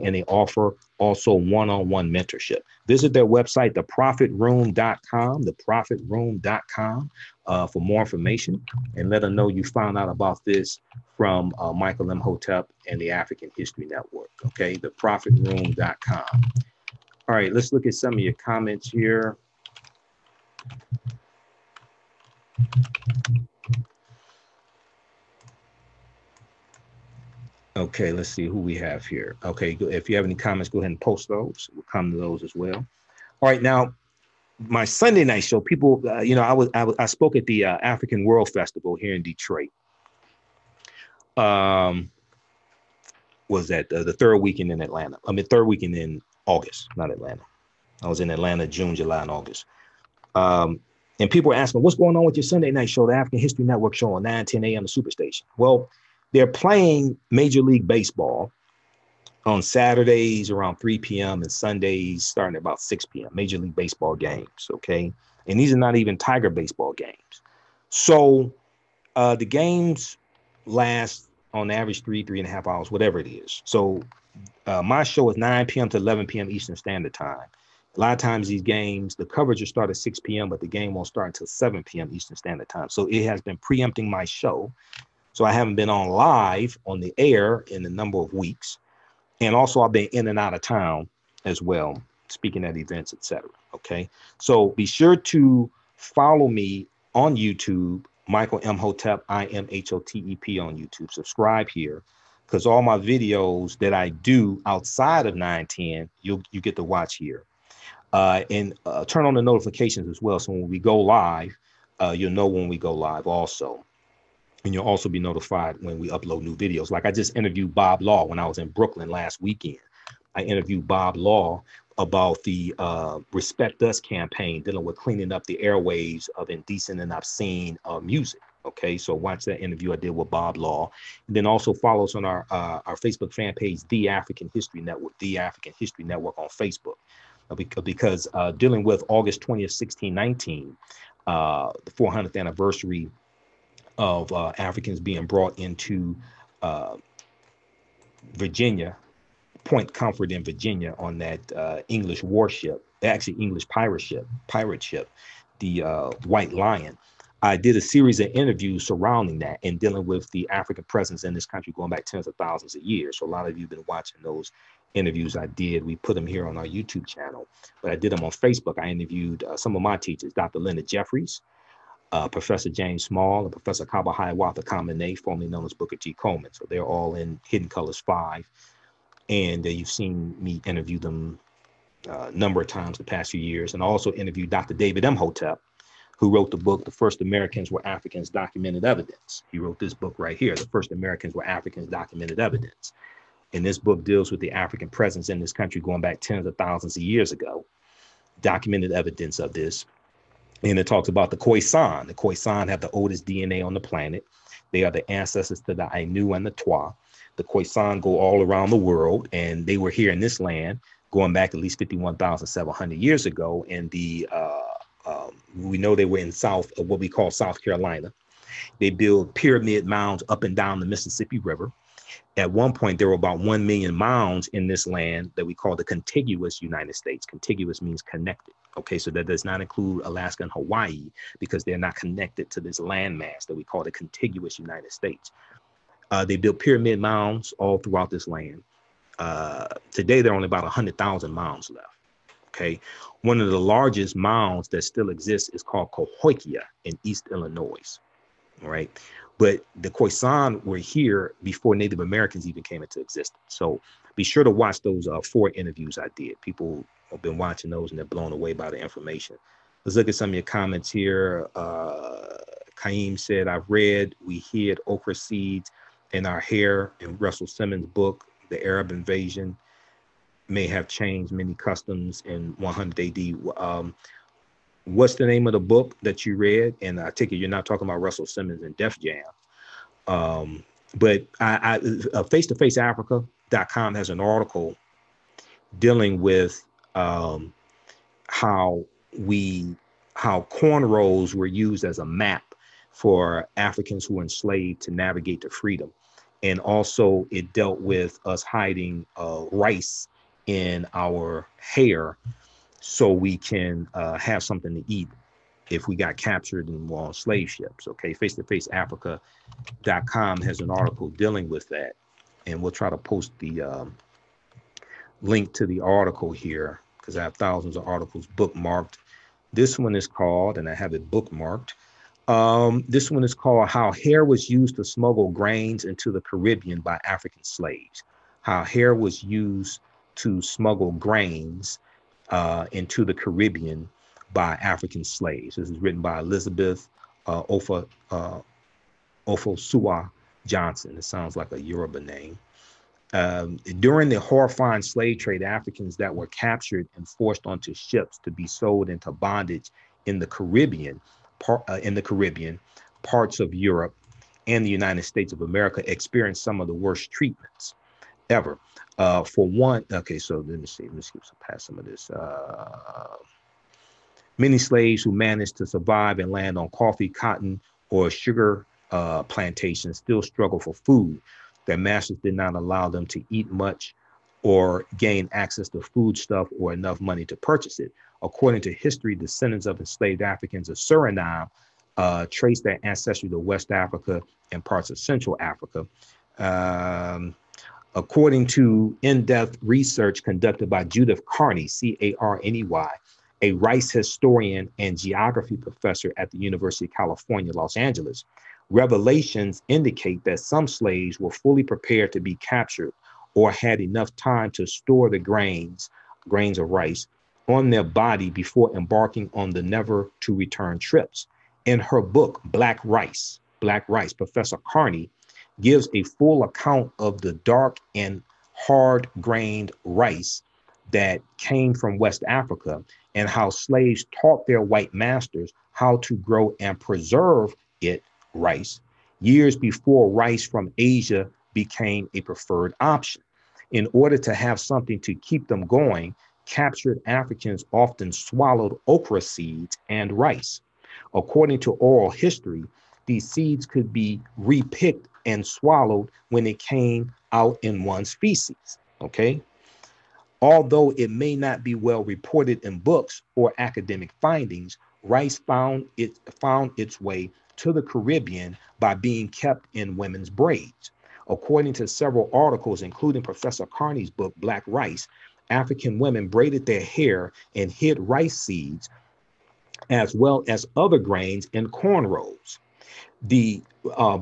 and they offer also one-on-one mentorship. Visit their website, theprofitroom.com, theprofitroom.com for more information, and let them know you found out about this from Michael M. Hotep and the African History Network, okay? Theprofitroom.com. All right, let's look at some of your comments here. Okay, let's see who we have here. Okay, if you have any comments, go ahead and post those. We'll come to those as well. All right, now, my Sunday night show, people, you know, I spoke at the African World Festival here in Detroit. Was that the third weekend in Atlanta? I mean, third weekend in August, not Atlanta. I was in Atlanta, June, July, and August. And people were asking, what's going on with your Sunday night show, the African History Network show on 9:10 a.m. the Superstation? Well, they're playing Major League Baseball on Saturdays around 3 p.m. and Sundays starting at about 6 p.m., Major League Baseball games, okay? And these are not even Tiger baseball games. So the games last on average three and a half hours, whatever it is. So my show is 9 p.m. to 11 p.m. Eastern Standard Time. A lot of times these games, the coverage will start at 6 p.m., but the game won't start until 7 p.m. Eastern Standard Time. So it has been preempting my show. So I haven't been on live on the air in a number of weeks. And also I've been in and out of town as well, speaking at events, et cetera. Okay. So be sure to follow me on YouTube, Michael M. Hotep, IMHOTEP on YouTube. Subscribe here, because all my videos that I do outside of 9:10, you get to watch here. And turn on the notifications as well. So when we go live, you'll know when we go live also. And you'll also be notified when we upload new videos. Like I just interviewed Bob Law when I was in Brooklyn last weekend. I interviewed Bob Law about the Respect Us campaign dealing with cleaning up the airwaves of indecent and obscene music. Okay, so watch that interview I did with Bob Law. And then also follow us on our Facebook fan page, The African History Network, The African History Network on Facebook. Because dealing with August 20th, 1619, the 400th anniversary of Africans being brought into Virginia, Point Comfort in Virginia on that English warship, actually English pirate ship, the White Lion. I did a series of interviews surrounding that and dealing with the African presence in this country going back tens of thousands of years. So a lot of you have been watching those interviews I did. We put them here on our YouTube channel, but I did them on Facebook. I interviewed some of my teachers, Dr. Linda Jeffries, Professor James Small, and Professor Kaba Hiawatha Kamene, formerly known as Booker T. Coleman. So they're all in Hidden Colors 5. And you've seen me interview them a number of times the past few years. And I also interviewed Dr. David M. Hotep, who wrote the book, The First Americans Were Africans, Documented Evidence. He wrote this book right here, The First Americans Were Africans, Documented Evidence. And this book deals with the African presence in this country going back tens of thousands of years ago, documented evidence of this. And it talks about the Khoisan. The Khoisan have the oldest DNA on the planet. They are the ancestors to the Ainu and the Twa. The Khoisan go all around the world, and they were here in this land going back at least 51,700 years ago. And we know they were in south of what we call South Carolina. They build pyramid mounds up and down the Mississippi River. At one point, there were about 1 million mounds in this land that we call the contiguous United States. Contiguous means connected. Okay, so that does not include Alaska and Hawaii because they're not connected to this landmass that we call the contiguous United States. They built pyramid mounds all throughout this land. Today, there are only about 100,000 mounds left. Okay, one of the largest mounds that still exists is called Cahokia in East Illinois. All right, but the Khoisan were here before Native Americans even came into existence. So be sure to watch those 4 interviews I did. People have been watching those and they're blown away by the information. Let's look at some of your comments here. Kaim said, I've read, we hid okra seeds in our hair in Russell Simmons' book, The Arab Invasion May Have Changed Many Customs in 100 AD. What's the name of the book that you read? And I take it you're not talking about Russell Simmons and Def Jam. But FaceToFaceAfrica.com has an article dealing with how cornrows were used as a map for Africans who were enslaved to navigate to freedom. And also it dealt with us hiding rice in our hair so we can have something to eat if we got captured and were on slave ships. Okay, FaceToFaceAfrica.com has an article dealing with that. And we'll try to post the link to the article here because I have thousands of articles bookmarked. This one is called, and I have it bookmarked, this one is called How Hair Was Used to Smuggle Grains into the Caribbean by African Slaves. How hair was used to smuggle grains into the Caribbean by African slaves. This is written by Elizabeth Ofosua Johnson. It sounds like a Yoruba name. During the horrifying slave trade, Africans that were captured and forced onto ships to be sold into bondage in the Caribbean, parts of Europe, and the United States of America experienced some of the worst treatments ever. For one, okay, so let me see, let's skip past some of this. Many slaves who managed to survive and land on coffee, cotton, or sugar plantations still struggle for food. Their masters did not allow them to eat much or gain access to foodstuff or enough money to purchase it. According to history, descendants of enslaved Africans of Suriname trace their ancestry to West Africa and parts of Central Africa. According to in-depth research conducted by Judith Carney, C-A-R-N-E-Y, a rice historian and geography professor at the University of California, Los Angeles, revelations indicate that some slaves were fully prepared to be captured or had enough time to store the grains of rice, on their body before embarking on the never-to-return trips. In her book, Black Rice, Professor Carney gives a full account of the dark and hard-grained rice that came from West Africa and how slaves taught their white masters how to grow and preserve it, rice, years before rice from Asia became a preferred option. In order to have something to keep them going, captured Africans often swallowed okra seeds and rice. According to oral history, these seeds could be repicked and swallowed when it came out in one's feces, okay? Although it may not be well reported in books or academic findings, rice found its way to the Caribbean by being kept in women's braids. According to several articles, including Professor Carney's book, Black Rice, African women braided their hair and hid rice seeds as well as other grains and cornrows. The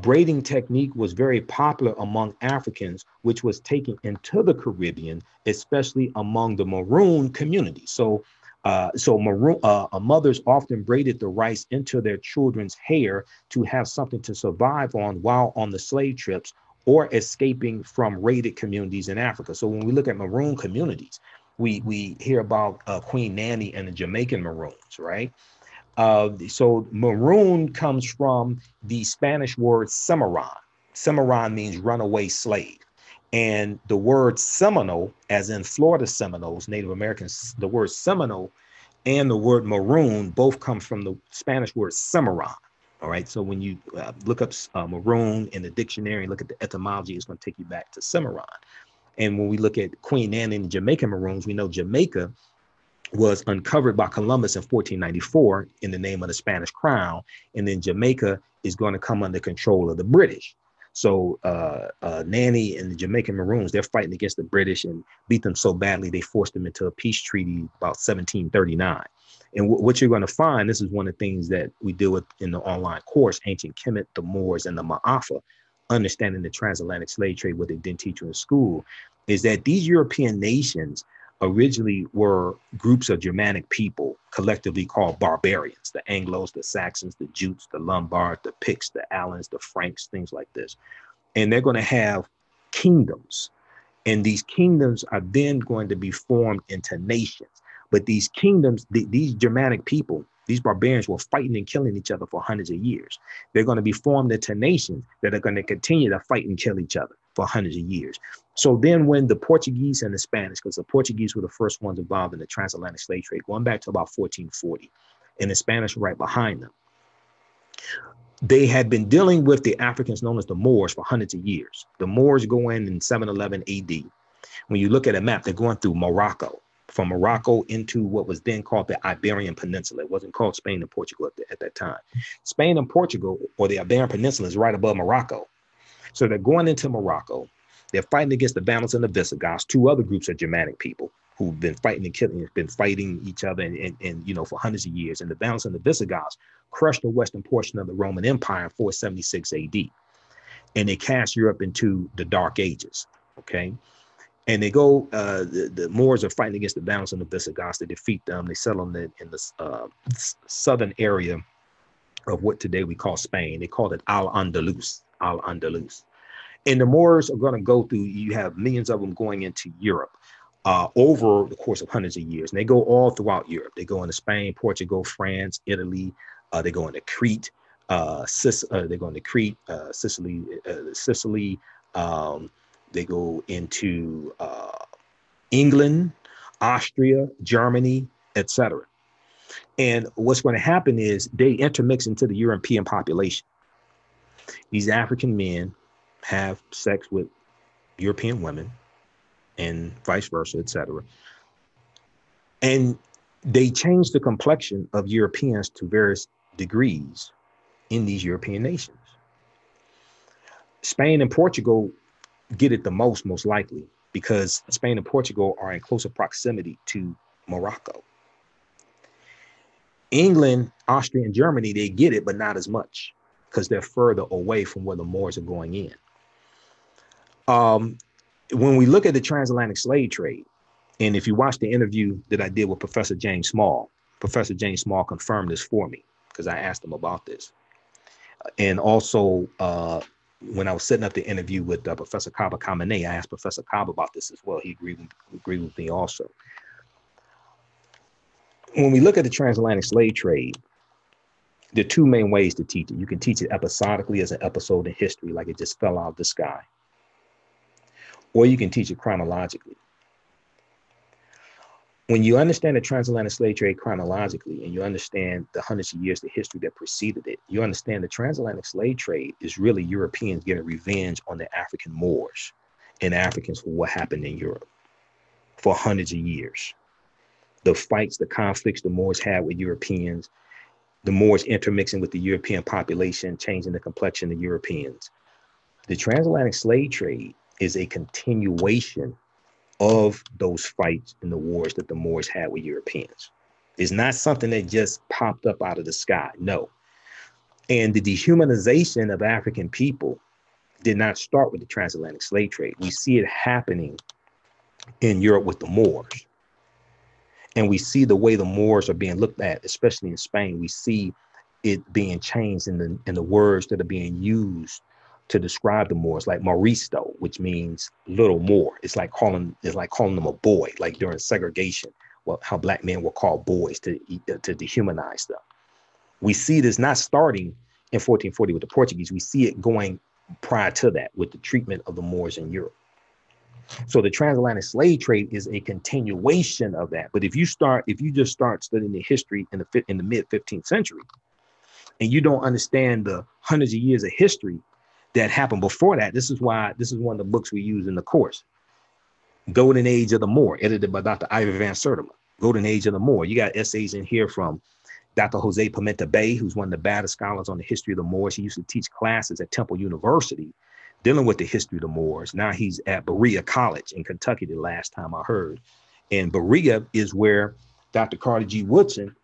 braiding technique was very popular among Africans, which was taken into the Caribbean, especially among the Maroon community. So mothers often braided the rice into their children's hair to have something to survive on while on the slave trips or escaping from raided communities in Africa. So when we look at Maroon communities, we hear about Queen Nanny and the Jamaican Maroons, right? So Maroon comes from the Spanish word Cimarron. Cimarron means runaway slave. And the word Seminole, as in Florida Seminoles, Native Americans, the word Seminole and the word Maroon both come from the Spanish word Cimarron. All right. So when you look up maroon in the dictionary and look at the etymology, it's going to take you back to Cimarron. And when we look at Queen Anne and Jamaican maroons, we know Jamaica was uncovered by Columbus in 1494 in the name of the Spanish crown. And then Jamaica is going to come under control of the British. So Nanny and the Jamaican Maroons, they're fighting against the British and beat them so badly, they forced them into a peace treaty about 1739. And what you're going to find, this is one of the things that we deal with in the online course, Ancient Kemet, the Moors, and the Ma'afa, understanding the transatlantic slave trade, what they didn't teach you in school, is that these European nations originally were groups of Germanic people collectively called barbarians, the Anglos, the Saxons, the Jutes, the Lombards, the Picts, the Alans, the Franks, things like this. And they're going to have kingdoms. And these kingdoms are then going to be formed into nations. But these kingdoms, these Germanic people, these barbarians were fighting and killing each other for hundreds of years. They're going to be formed into nations that are going to continue to fight and kill each other for hundreds of years. So then when the Portuguese and the Spanish, because the Portuguese were the first ones involved in the transatlantic slave trade, going back to about 1440, and the Spanish were right behind them. They had been dealing with the Africans known as the Moors for hundreds of years. The Moors go in 711 AD. When you look at a map, they're going through Morocco, from Morocco into what was then called the Iberian Peninsula. It wasn't called Spain and Portugal at that time. Spain and Portugal, or the Iberian Peninsula, is right above Morocco. So they're going into Morocco. They're fighting against the Vandals and the Visigoths, two other groups of Germanic people who've been fighting and killing, been fighting each other and you know, for hundreds of years. And the Vandals and the Visigoths crushed the western portion of the Roman Empire in 476 AD. And they cast Europe into the Dark Ages, okay? And they go, the Moors are fighting against the Vandals and the Visigoths. They defeat them. They settle in the southern area of what today we call Spain. They called it Al-Andalus, Al-Andalus. And the Moors are going to go through, you have millions of them going into Europe over the course of hundreds of years. And they go all throughout Europe. They go into Spain, Portugal, France, Italy. They go into Crete, Sicily, Sicily. They go into England, Austria, Germany, etc. And what's going to happen is they intermix into the European population. These African men have sex with European women and vice versa, etc. And they change the complexion of Europeans to various degrees in these European nations. Spain and Portugal get it the most likely, because Spain and Portugal are in closer proximity to Morocco. England, Austria, and Germany, they get it, but not as much, because they're further away from where the Moors are going in. When we look at the transatlantic slave trade, and if you watch the interview that I did with Professor James Small, Professor James Small confirmed this for me, because I asked him about this. And also, when I was setting up the interview with Professor Kaba Kamene, I asked Professor Kaba about this as well. He agreed with me also. When we look at the transatlantic slave trade, there are two main ways to teach it. You can teach it episodically as an episode in history, like it just fell out of the sky. Or you can teach it chronologically. When you understand the transatlantic slave trade chronologically, and you understand the hundreds of years, the history that preceded it, you understand the transatlantic slave trade is really Europeans getting revenge on the African Moors and Africans for what happened in Europe for hundreds of years. The fights, the conflicts the Moors had with Europeans, the Moors intermixing with the European population, changing the complexion of Europeans. The transatlantic slave trade is a continuation of those fights and the wars that the Moors had with Europeans. It's not something that just popped up out of the sky, no. And the dehumanization of African people did not start with the transatlantic slave trade. We see it happening in Europe with the Moors. And we see the way the Moors are being looked at, especially in Spain. We see it being changed in the words that are being used to describe the Moors, like Morisco, which means little Moor. It's like calling them a boy, like during segregation, well, how black men were called boys to dehumanize them. We see this not starting in 1440 with the Portuguese. We see it going prior to that with the treatment of the Moors in Europe. So the transatlantic slave trade is a continuation of that. But if you just start studying the history in the mid 15th century, and you don't understand the hundreds of years of history that happened before that. This is why this is one of the books we use in the course. Golden Age of the Moor, edited by Dr. Ivy Van Sertima. Golden Age of the Moor. You got essays in here from Dr. Jose Pimenta Bay, who's one of the baddest scholars on the history of the Moors. He used to teach classes at Temple University dealing with the history of the Moors. Now he's at Berea College in Kentucky, the last time I heard. And Berea is where Dr. Carter G. Woodson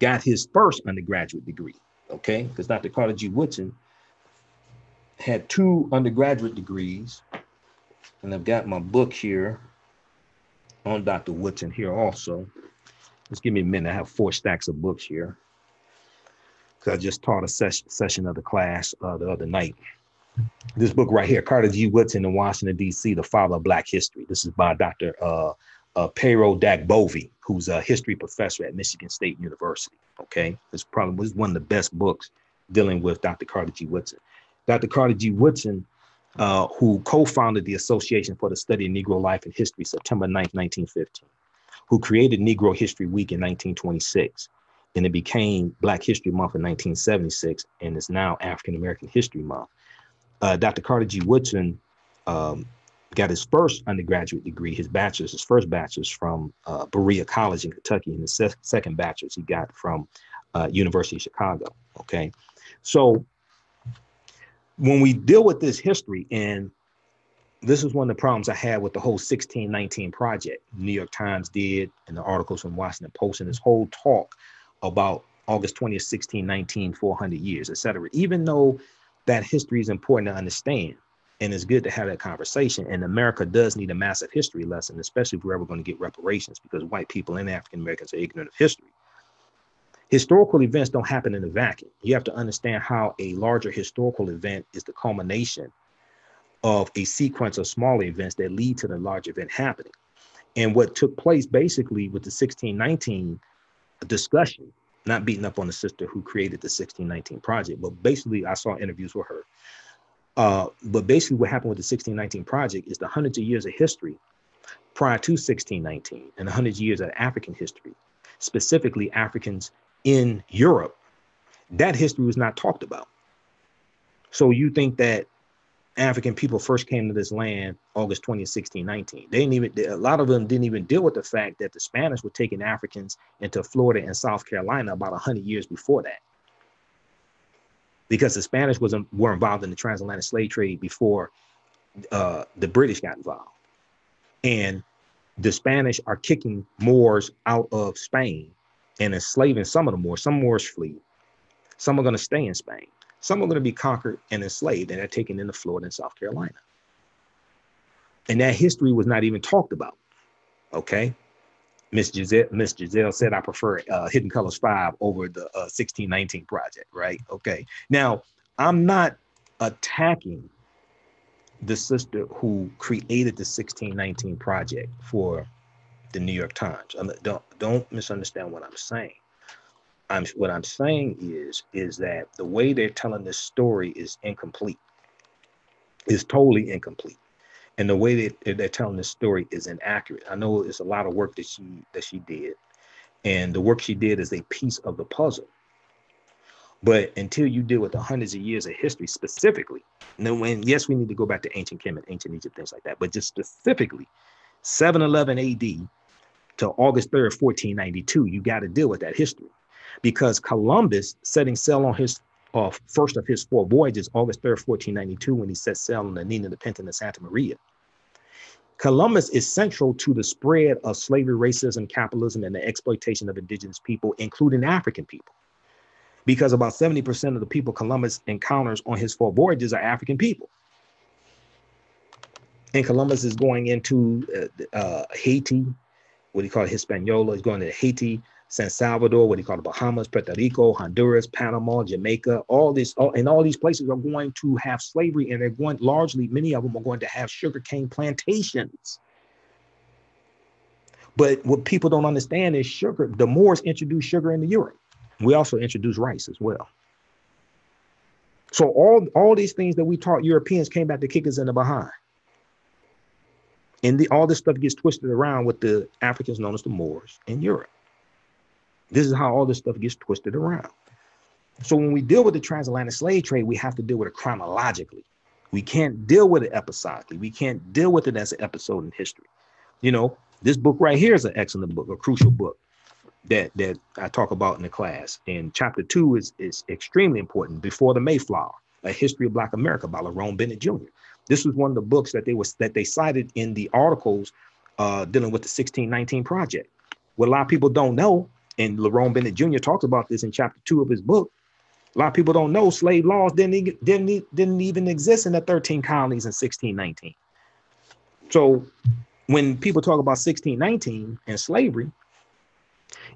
got his first undergraduate degree, okay? Because Dr. Carter G. Woodson had 2 undergraduate degrees. And I've got my book here on Dr. Woodson here also. Just give me a minute. I have 4 stacks of books here because I just taught a session of the class the other night. This book right here, Carter G. Woodson in Washington, D.C., The Father of Black History. This is by Dr. Pero Dagbovi, who's a history professor at Michigan State University. OK, this probably was one of the best books dealing with Dr. Carter G. Woodson. Dr. Carter G. Woodson, who co-founded the Association for the Study of Negro Life and History, September 9th, 1915, who created Negro History Week in 1926. And it became Black History Month in 1976, and is now African-American History Month. Dr. Carter G. Woodson got his first undergraduate degree, his first bachelor's from Berea College in Kentucky, and his second bachelor's he got from University of Chicago, okay? So when we deal with this history, and this is one of the problems I had with the whole 1619 project, New York Times did, and the articles from Washington Post, and this whole talk about August 20th, 1619, 400 years, et cetera, even though that history is important to understand, and it's good to have that conversation. And America does need a massive history lesson, especially if we're ever going to get reparations, because white people and African Americans are ignorant of history. Historical events don't happen in a vacuum. You have to understand how a larger historical event is the culmination of a sequence of smaller events that lead to the large event happening. And what took place basically with the 1619 discussion, not beating up on the sister who created the 1619 project, but basically I saw interviews with her. But basically what happened with the 1619 project is the hundreds of years of history prior to 1619 and the hundreds of years of African history, specifically Africans in Europe, that history was not talked about. So you think that African people first came to this land August 20th, 1619. They didn't even, a lot of them didn't even deal with the fact that the Spanish were taking Africans into Florida and South Carolina about 100 years before that. Because the Spanish were involved in the transatlantic slave trade before the British got involved. And the Spanish are kicking Moors out of Spain and enslaving some of the Moors. Some Moors flee. Some are going to stay in Spain. Some are going to be conquered and enslaved, and they're taken into Florida and South Carolina. And that history was not even talked about, okay? Miss Giselle said, I prefer Hidden Colors 5 over the 1619 project, right? Okay, now I'm not attacking the sister who created the 1619 project for the New York Times. Don't misunderstand what I'm saying. What I'm saying is that the way they're telling this story is incomplete, is totally incomplete. And the way they're telling this story is inaccurate. I know it's a lot of work that she did. And the work she did is a piece of the puzzle. But until you deal with the hundreds of years of history specifically, and yes, we need to go back to ancient Kemet, ancient Egypt, things like that, but just specifically 711 AD to August 3rd, 1492, you got to deal with that history. Because Columbus setting sail on his first of his 4 voyages, August 3rd, 1492, when he set sail on the Nina, the Pinta, and the Santa Maria. Columbus is central to the spread of slavery, racism, capitalism, and the exploitation of indigenous people, including African people. Because about 70% of the people Columbus encounters on his 4 voyages are African people. And Columbus is going into Haiti, what he called Hispaniola, he's going to Haiti, San Salvador, what he called the Bahamas, Puerto Rico, Honduras, Panama, Jamaica, all these places are going to have slavery, and they're going, largely, many of them are going to have sugarcane plantations. But what people don't understand is sugar, the Moors introduced sugar into Europe. We also introduced rice as well. So all these things that we taught Europeans came back to kick us in the behind. And all this stuff gets twisted around with the Africans known as the Moors in Europe. This is how all this stuff gets twisted around. So when we deal with the transatlantic slave trade, we have to deal with it chronologically. We can't deal with it episodically. We can't deal with it as an episode in history. You know, this book right here is an excellent book, a crucial book that I talk about in the class. And chapter 2 is extremely important, Before the Mayflower, A History of Black America by Lerone Bennett Jr. This was one of the books that they cited in the articles dealing with the 1619 Project. What a lot of people don't know, and Lerone Bennett Jr. talks about this in chapter 2 of his book, a lot of people don't know slave laws didn't even exist in the 13 colonies in 1619. So when people talk about 1619 and slavery,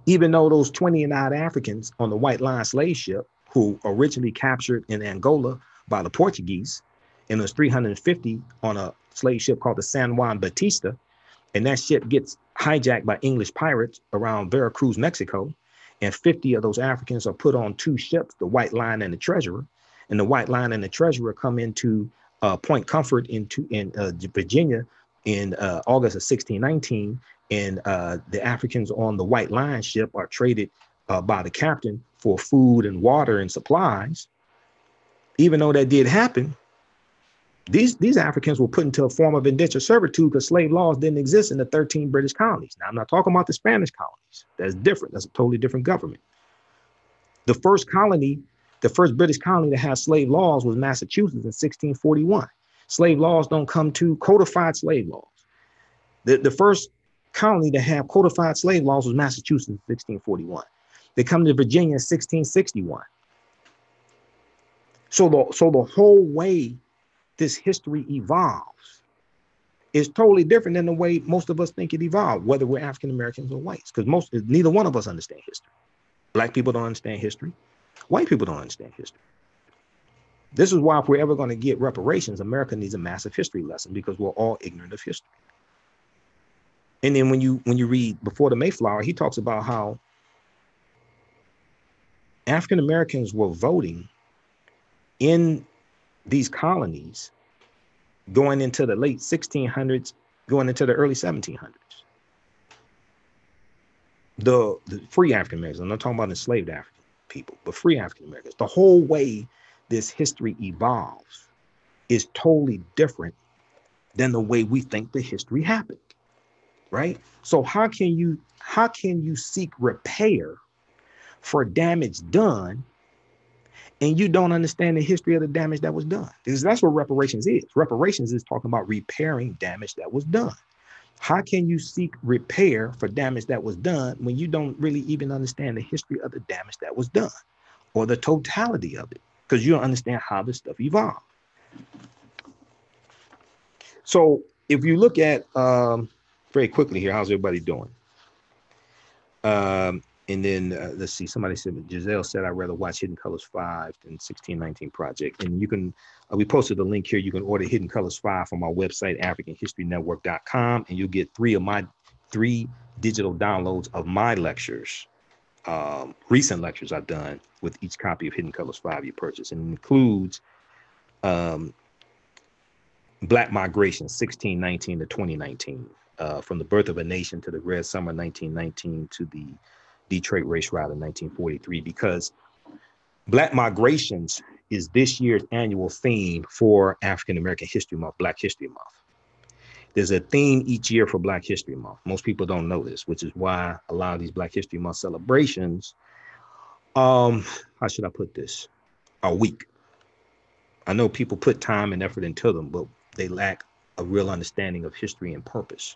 even though those 20 and odd Africans on the White Line slave ship who originally captured in Angola by the Portuguese, and there's 350 on a slave ship called the San Juan Batista, and that ship gets hijacked by English pirates around Veracruz, Mexico, and 50 of those Africans are put on two ships, the White Line and the Treasurer, and the White Line and the Treasurer come into Point Comfort in Virginia in August of 1619, and the Africans on the White Line ship are traded by the captain for food and water and supplies. Even though that did happen, these Africans were put into a form of indentured servitude because slave laws didn't exist in the 13 British colonies. Now, I'm not talking about the Spanish colonies. That's different. That's a totally different government. The first British colony that had slave laws was Massachusetts in 1641. Slave laws don't come to codified slave laws. The first colony to have codified slave laws was Massachusetts in 1641. They come to Virginia in 1661. So the whole way this history evolves is totally different than the way most of us think it evolved, whether we're African Americans or whites, because neither one of us understand history. Black people don't understand history. White people don't understand history. This is why if we're ever going to get reparations, America needs a massive history lesson, because we're all ignorant of history. And then when you read Before the Mayflower, he talks about how African Americans were voting in these colonies going into the late 1600s, going into the early 1700s. The free African Americans, I'm not talking about enslaved African people, but free African Americans, the whole way this history evolves is totally different than the way we think the history happened, right? So how can you seek repair for damage done and you don't understand the history of the damage that was done? Because that's what reparations is. Reparations is talking about repairing damage that was done. How can you seek repair for damage that was done when you don't really even understand the history of the damage that was done or the totality of it? Because you don't understand how this stuff evolved. So if you look at, very quickly here, how's everybody doing? And then let's see, somebody said, Giselle said, I'd rather watch Hidden Colors 5 than 1619 Project. And you can, we posted a link here. You can order Hidden Colors 5 from our website, AfricanHistoryNetwork.com, and you'll get three digital downloads of my lectures. Recent lectures I've done with each copy of Hidden Colors 5 you purchase, and it includes Black Migration 1619 to 2019, from the birth of a nation to the Red Summer 1919 to the Detroit Race Riot in 1943, because Black Migrations is this year's annual theme for African American History Month, Black History Month. There's a theme each year for Black History Month. Most people don't know this, which is why a lot of these Black History Month celebrations, how should I put this, are weak. I know people put time and effort into them, but they lack a real understanding of history and purpose.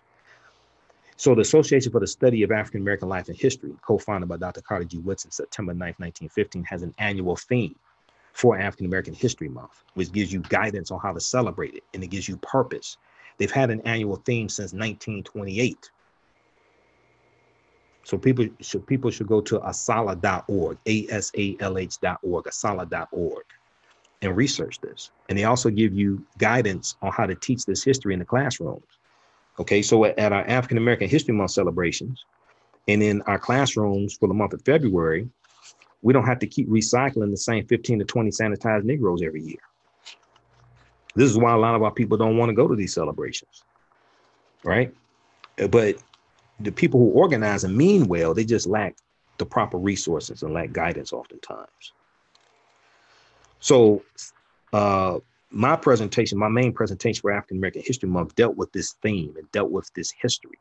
So the Association for the Study of African American Life and History, co-founded by Dr. Carter G. Woodson, September 9th, 1915, has an annual theme for African American History Month, which gives you guidance on how to celebrate it, and it gives you purpose. They've had an annual theme since 1928. So people should go to asala.org, asalh.org, asala.org, and research this. And they also give you guidance on how to teach this history in the classrooms. Okay, so at our African American History Month celebrations and in our classrooms for the month of February, we don't have to keep recycling the same 15 to 20 sanitized Negroes every year. This is why a lot of our people don't want to go to these celebrations, right? But the people who organize and mean well, they just lack the proper resources and lack guidance oftentimes. So my presentation, my main presentation for African American History Month dealt with this theme and dealt with this history.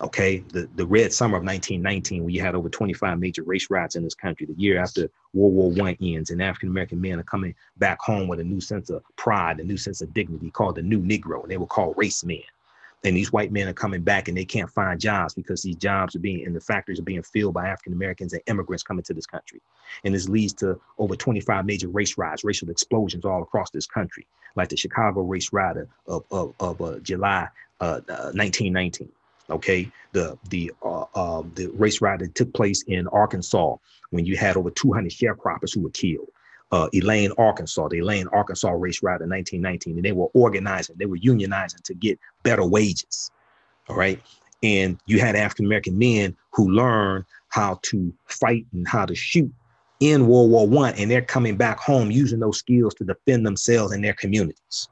Okay, the Red Summer of 1919, where you had over 25 major race riots in this country, the year after World War I ends, and African-American men are coming back home with a new sense of pride, a new sense of dignity called the New Negro, and they were called race men. And these white men are coming back and they can't find jobs because these jobs are being, and the factories are being filled by African-Americans and immigrants coming to this country. And this leads to over 25 major race riots, racial explosions all across this country, like the Chicago race riot of July 1919. OK, the race riot that took place in Arkansas when you had over 200 sharecroppers who were killed. Elaine, Arkansas, the Elaine, Arkansas race riot in 1919, and they were organizing, they were unionizing to get better wages. All right. And you had African-American men who learned how to fight and how to shoot in World War I, and they're coming back home using those skills to defend themselves and their communities.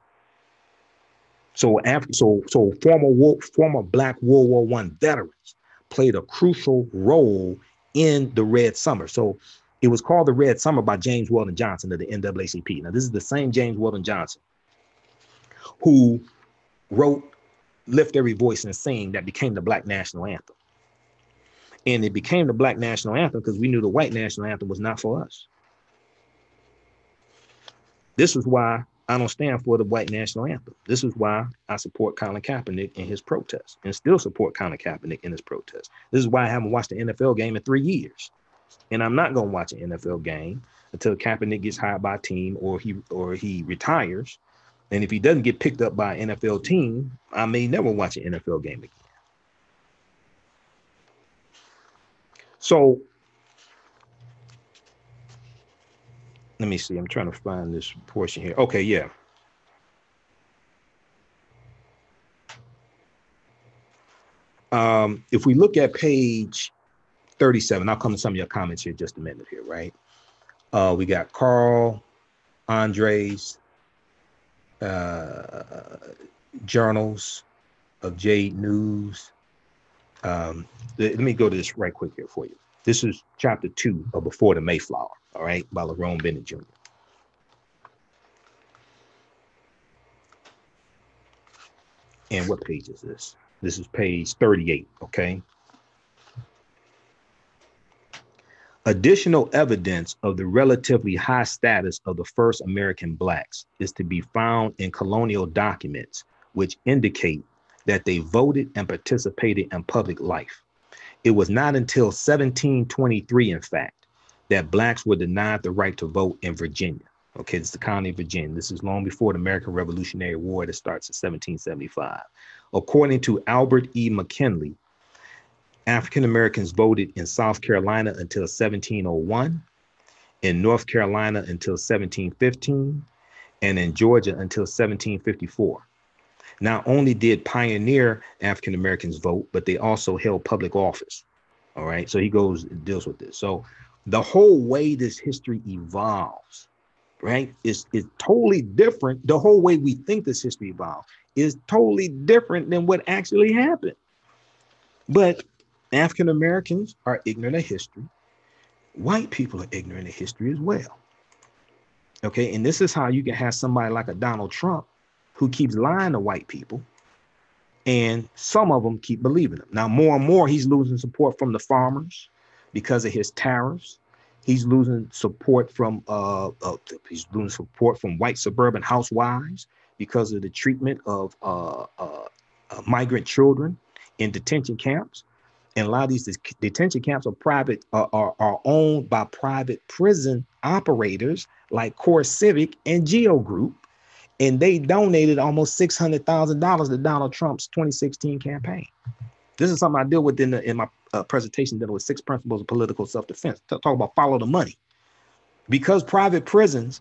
So, former Black World War I veterans played a crucial role in the Red Summer. So it was called the Red Summer by James Weldon Johnson of the NAACP. Now, this is the same James Weldon Johnson who wrote Lift Every Voice and Sing that became the Black National Anthem. And it became the Black National Anthem because we knew the white national anthem was not for us. This is why I don't stand for the white national anthem. This is why I support Colin Kaepernick in his protest and still support Colin Kaepernick in his protest. This is why I haven't watched an NFL game in 3 years. And I'm not going to watch an NFL game until Kaepernick gets hired by a team or he retires. And if he doesn't get picked up by an NFL team, I may never watch an NFL game again. So let me see. I'm trying to find this portion here. Okay, yeah. If we look at page 37, I'll come to some of your comments here in just a minute here, right? We got Carl Andre's journals of Jade News. Let me go to this right quick here for you. This is chapter 2 of Before the Mayflower, all right, by Lerone Bennett Jr. And what page is this? This is page 38, okay? Additional evidence of the relatively high status of the first American blacks is to be found in colonial documents, which indicate that they voted and participated in public life. It was not until 1723, in fact, that blacks were denied the right to vote in Virginia. Okay, this is the colony of Virginia. This is long before the American Revolutionary War that starts in 1775. According to Albert E. McKinley, African Americans voted in South Carolina until 1701, in North Carolina until 1715, and in Georgia until 1754. Not only did pioneer African Americans vote, but they also held public office. All right. So he goes and deals with this. So the whole way this history evolves, right, is totally different. The whole way we think this history evolves is totally different than what actually happened. But African Americans are ignorant of history. White people are ignorant of history as well. Okay. And this is how you can have somebody like a Donald Trump who keeps lying to white people, and some of them keep believing him. Now, more and more, he's losing support from the farmers because of his tariffs. He's losing support from white suburban housewives because of the treatment of migrant children in detention camps. And a lot of these detention camps are private, are owned by private prison operators like Core Civic and Geo Group. And they donated almost $600,000 to Donald Trump's 2016 campaign. This is something I deal with in my presentation dealing with 6 principles of political self-defense. Talk about follow the money. Because private prisons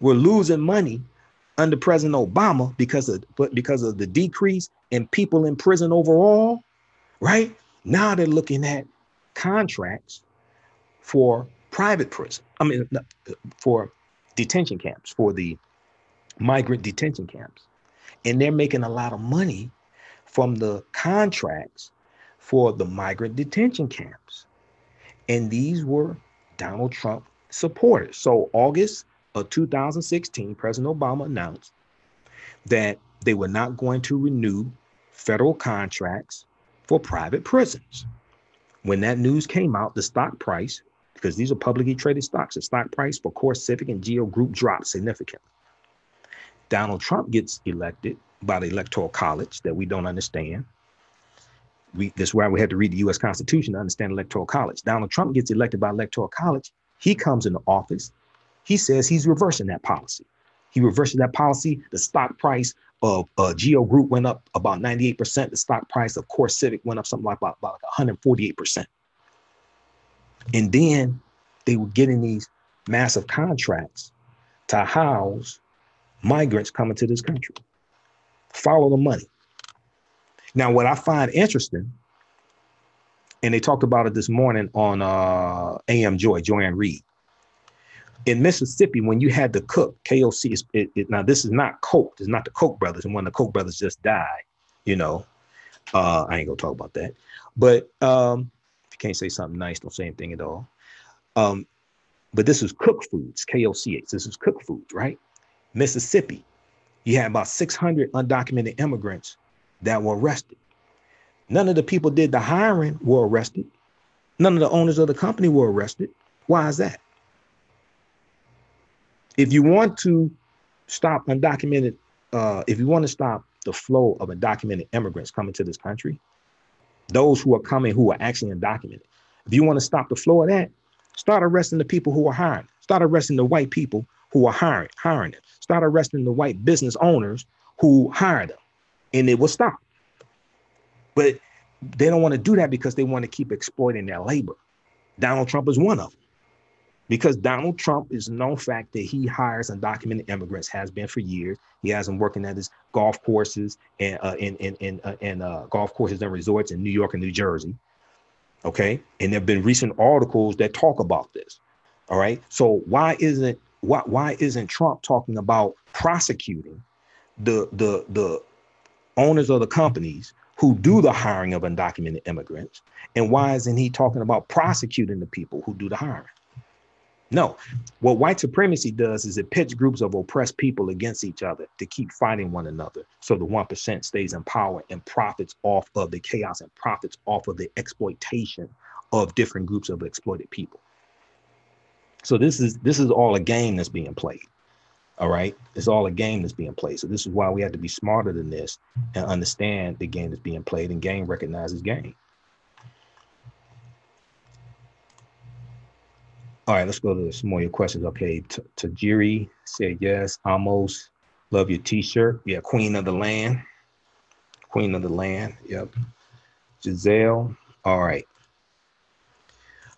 were losing money under President Obama because of the decrease in people in prison overall, right? Now they're looking at contracts for private prison. I mean, for detention camps, for the migrant detention camps, and they're making a lot of money from the contracts for the migrant detention camps. And these were Donald Trump supporters. So August of 2016, President Obama announced that they were not going to renew federal contracts for private prisons. When that news came out, the stock price, because these are publicly traded stocks, the stock price for Core Civic and GEO Group dropped significantly. Donald Trump gets elected by the Electoral College that we don't understand. This is why we had to read the U.S. Constitution to understand Electoral College. Donald Trump gets elected by Electoral College. He comes into office. He says he's reversing that policy. He reversed that policy. The stock price of GEO Group went up about 98%. The stock price of Core Civic went up something like about 148%. And then they were getting these massive contracts to house migrants coming to this country. Follow the money. Now, what I find interesting, and they talked about it this morning on AM Joy, Joanne Reed. In Mississippi, when you had the Cook, KOC, now this is not Koch, it's not the Koch brothers, and one of the Koch brothers just died, you know. I ain't gonna talk about that. But if you can't say something nice, don't say anything at all. But this is Cook Foods, KOCH, this is Cook Foods, right? Mississippi, you had about 600 undocumented immigrants that were arrested. None of the people did the hiring were arrested. None of the owners of the company were arrested. Why is that? If you want to stop undocumented, if you want to stop the flow of undocumented immigrants coming to this country, those who are coming who are actually undocumented, if you want to stop the flow of that, start arresting the people who are hiring. Start arresting the white people who are hiring them. Start arresting the white business owners who hire them, and it will stop. But they don't want to do that because they want to keep exploiting their labor. Donald Trump is one of them. Because Donald Trump is known fact that he hires undocumented immigrants, has been for years. He has them working at his golf courses and golf courses and resorts in New York and New Jersey. Okay, and there've been recent articles that talk about this. All right, so why isn't Trump talking about prosecuting the owners of the companies who do the hiring of undocumented immigrants, and why isn't he talking about prosecuting the people who do the hiring? No, what white supremacy does is it pits groups of oppressed people against each other to keep fighting one another. So the 1% stays in power and profits off of the chaos and profits off of the exploitation of different groups of exploited people. So this is all a game that's being played. All right. It's all a game that's being played. So this is why we have to be smarter than this and understand the game that's being played, and game recognizes game. All right, let's go to some more of your questions. Okay, Tajiri said yes. Almost love your t-shirt. Yeah, Queen of the Land. Queen of the Land, yep. Giselle, all right.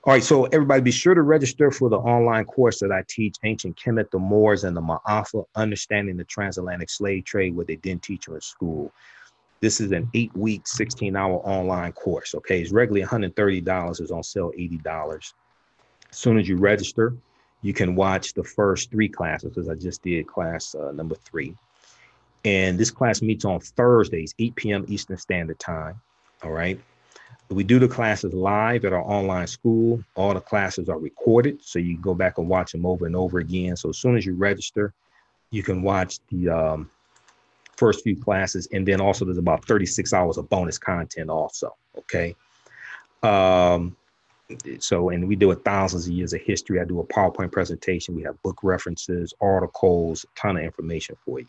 All right, so everybody be sure to register for the online course that I teach, Ancient Kemet, the Moors, and the Ma'afa, Understanding the Transatlantic Slave Trade, what they didn't teach you in school. This is an 8-week, 16-hour online course, okay? It's regularly $130, it's on sale $80. As soon as you register, you can watch the first 3 classes, because I just did class number 3. And this class meets on Thursdays, 8 p.m. Eastern Standard Time. All right. We do the classes live at our online school. All the classes are recorded, so you can go back and watch them over and over again. So as soon as you register, you can watch the first few classes. And then also there's about 36 hours of bonus content also. OK. And we do it thousands of years of history. I do a PowerPoint presentation. We have book references, articles, a ton of information for you.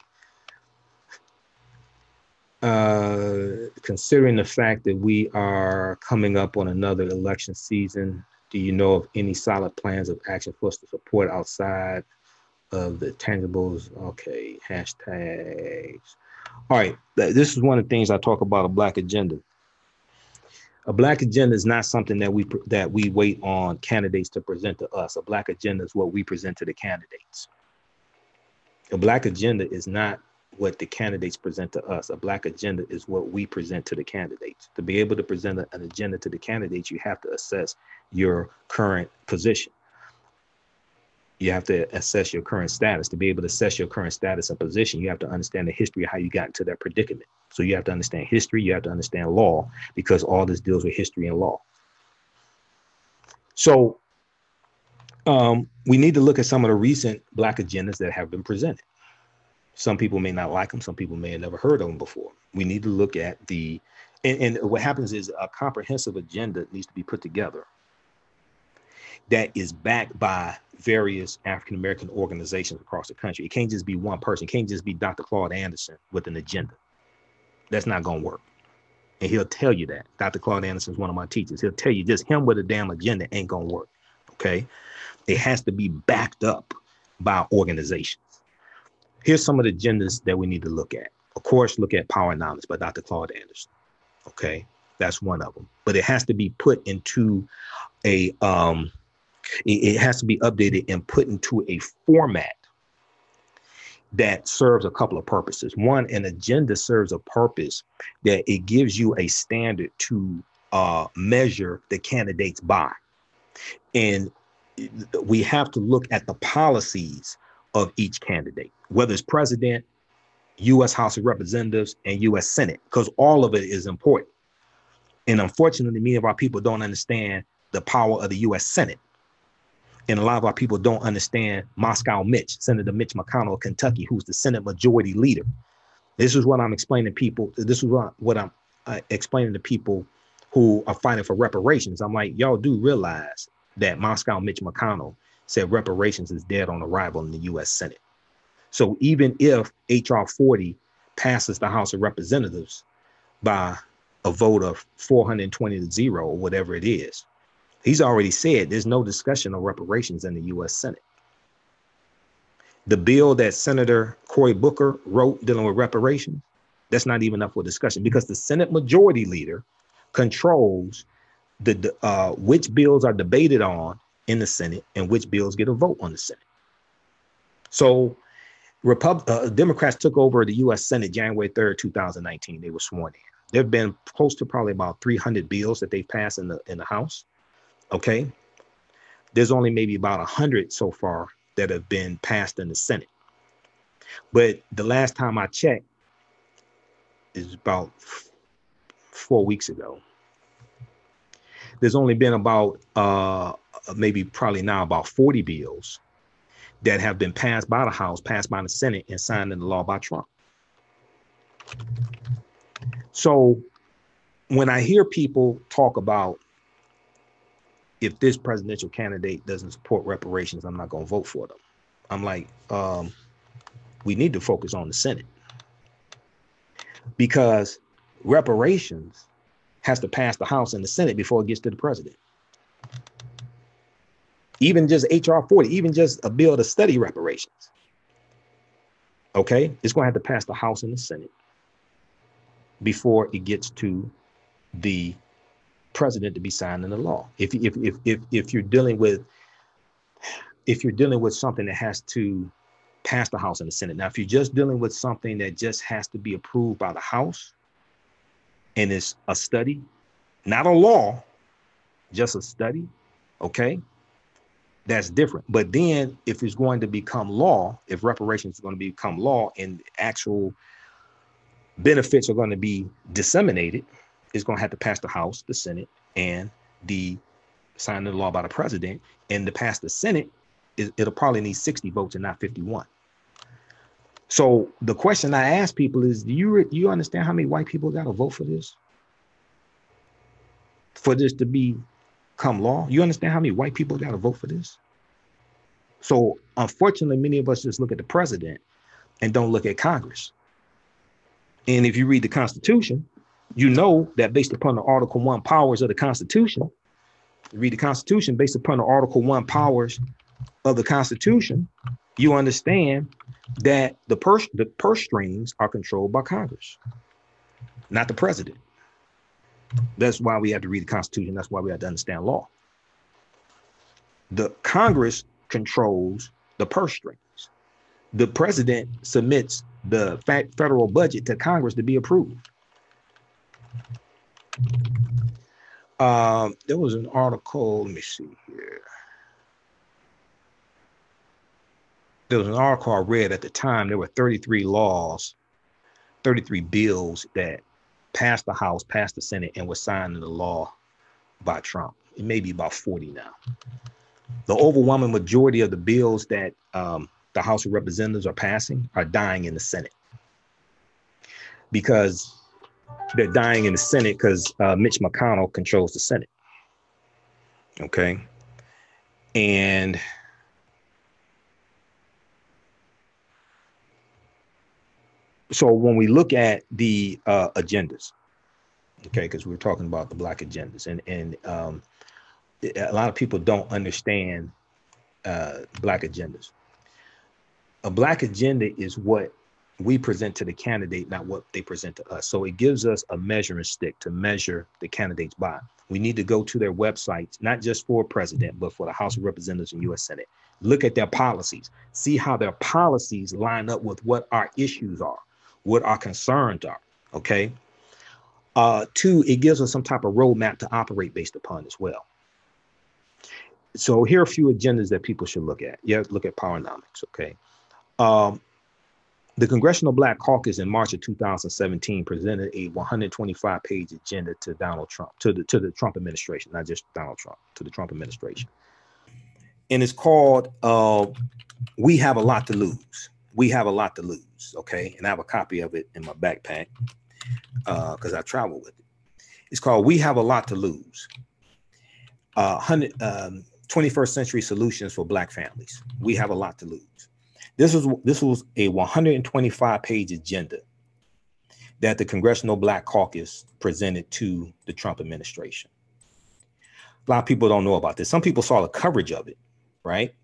Considering the fact that we are coming up on another election season, do you know of any solid plans of action for us to support outside of the tangibles? Okay, hashtags. All right, this is one of the things I talk about, a Black agenda. A Black agenda is not something that we wait on candidates to present to us. A Black agenda is what we present to the candidates. A Black agenda is not what the candidates present to us. A Black agenda is what we present to the candidates. To be able to present an agenda to the candidates, you have to assess your current position. You have to assess your current status. To be able to assess your current status and position, you have to understand the history of how you got into that predicament. So you have to understand history, you have to understand law, because all this deals with history and law. So We need to look at some of the recent Black agendas that have been presented. Some people may not like them. Some people may have never heard of them before. We need to look at the, and what happens is a comprehensive agenda needs to be put together that is backed by various African-American organizations across the country. It can't just be one person. It can't just be Dr. Claude Anderson with an agenda. That's not going to work. And he'll tell you that. Dr. Claude Anderson is one of my teachers. He'll tell you just him with a damn agenda ain't going to work. Okay. It has to be backed up by organizations. Here's some of the agendas that we need to look at. Of course, look at Power and Knowledge by Dr. Claude Anderson. Okay. That's one of them. But it has to be put into a, it has to be updated and put into a format that serves a couple of purposes. One, an agenda serves a purpose that it gives you a standard to measure the candidates by. And we have to look at the policies of each candidate, whether it's president, U.S. House of Representatives, and U.S. Senate, because all of it is important. And unfortunately, many of our people don't understand the power of the U.S. Senate. And a lot of our people don't understand Moscow Mitch, Senator Mitch McConnell of Kentucky, who's the Senate Majority Leader. This is what I'm explaining to people. This is what I'm explaining to people who are fighting for reparations. I'm like, y'all do realize that Moscow Mitch McConnell said reparations is dead on arrival in the U.S. Senate. So even if H.R. 40 passes the House of Representatives by a vote of 420 to zero or whatever it is, he's already said there's no discussion of reparations in the U.S. Senate. The bill that Senator Cory Booker wrote dealing with reparations, that's not even up for discussion because the Senate Majority Leader controls the which bills are debated on in the Senate and which bills get a vote on the Senate. So Democrats took over the U.S. Senate January 3rd, 2019. They were sworn in. There have been close to probably about 300 bills that they've passed in the House. OK, there's only maybe about 100 so far that have been passed in the Senate. But the last time I checked is about 4 weeks ago. There's only been about maybe probably now about 40 bills that have been passed by the House, passed by the Senate and signed into law by Trump. So when I hear people talk about if this presidential candidate doesn't support reparations, I'm not going to vote for them. I'm like, we need to focus on the Senate because reparations has to pass the House and the Senate before it gets to the president. Even just H.R. 40, even just a bill to study reparations. Okay, it's going to have to pass the House and the Senate before it gets to the president to be signed into law. If you're dealing with something that has to pass the House and the Senate. Now, if you're just dealing with something that just has to be approved by the House and it's a study, not a law, just a study, okay, that's different. But then if it's going to become law, if reparations is going to become law and actual benefits are going to be disseminated, is going to have to pass the House, the Senate, and the signed into law by the president. And to pass the Senate, it'll probably need 60 votes and not 51. So the question I ask people is, do you understand how many white people got to vote for this? For this to become law? You understand how many white people got to vote for this? So unfortunately, many of us just look at the president and don't look at Congress. And if you read the Constitution, you know that based upon the Article 1 powers of the Constitution, read the Constitution, based upon the Article 1 powers of the Constitution, you understand that the purse strings are controlled by Congress, not the president. That's why we have to read the Constitution. That's why we have to understand law. The Congress controls the purse strings. The president submits the federal budget to Congress to be approved. There was an article, let me see here. There was an article I read at the time, there were 33 laws, 33 bills that passed the House, passed the Senate, and were signed into law by Trump. It may be about 40 now. The overwhelming majority of the bills that the House of Representatives are passing are dying in the Senate, because they're dying in the Senate because Mitch McConnell controls the Senate. Okay. And so when we look at the agendas, okay, because we're talking about the Black agendas, and a lot of people don't understand Black agendas. A Black agenda is what we present to the candidate, not what they present to us. So it gives us a measuring stick to measure the candidates by. We need to go to their websites, not just for president, but for the House of Representatives and U.S. Senate. Look at their policies, see how their policies line up with what our issues are, what our concerns are, okay? Two, it gives us some type of roadmap to operate based upon as well. So here are a few agendas that people should look at. Yeah, look at Powernomics, okay? The Congressional Black Caucus in March of 2017 presented a 125-page agenda to Donald Trump, to the Trump administration, not just Donald Trump, to the Trump administration. And it's called, We Have a Lot to Lose. We Have a Lot to Lose, okay? And I have a copy of it in my backpack because I travel with it. It's called We Have a Lot to Lose. 21st Century Solutions for Black Families. We Have a Lot to Lose. This was a 125-page agenda that the Congressional Black Caucus presented to the Trump administration. A lot of people don't know about this. Some people saw the coverage of it, right?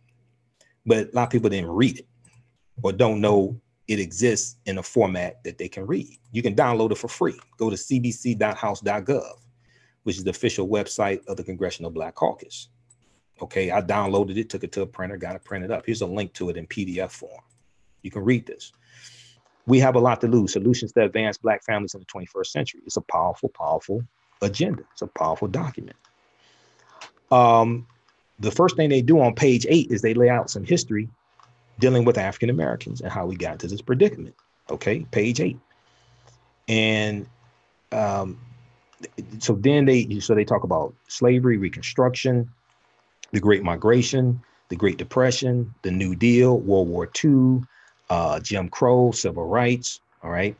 But a lot of people didn't read it or don't know it exists in a format that they can read. You can download it for free. Go to cbc.house.gov, which is the official website of the Congressional Black Caucus. Okay, I downloaded it, took it to a printer, got it printed up. Here's a link to it in PDF form. You can read this. We Have a Lot to Lose, Solutions to Advance Black Families in the 21st Century. It's a powerful, powerful agenda. It's a powerful document. The first thing they do on page 8 is they lay out some history dealing with African Americans and how we got to this predicament. Okay, page 8. And so they talk about slavery, Reconstruction, the Great Migration, the Great Depression, the New Deal, World War II, Jim Crow, civil rights, all right?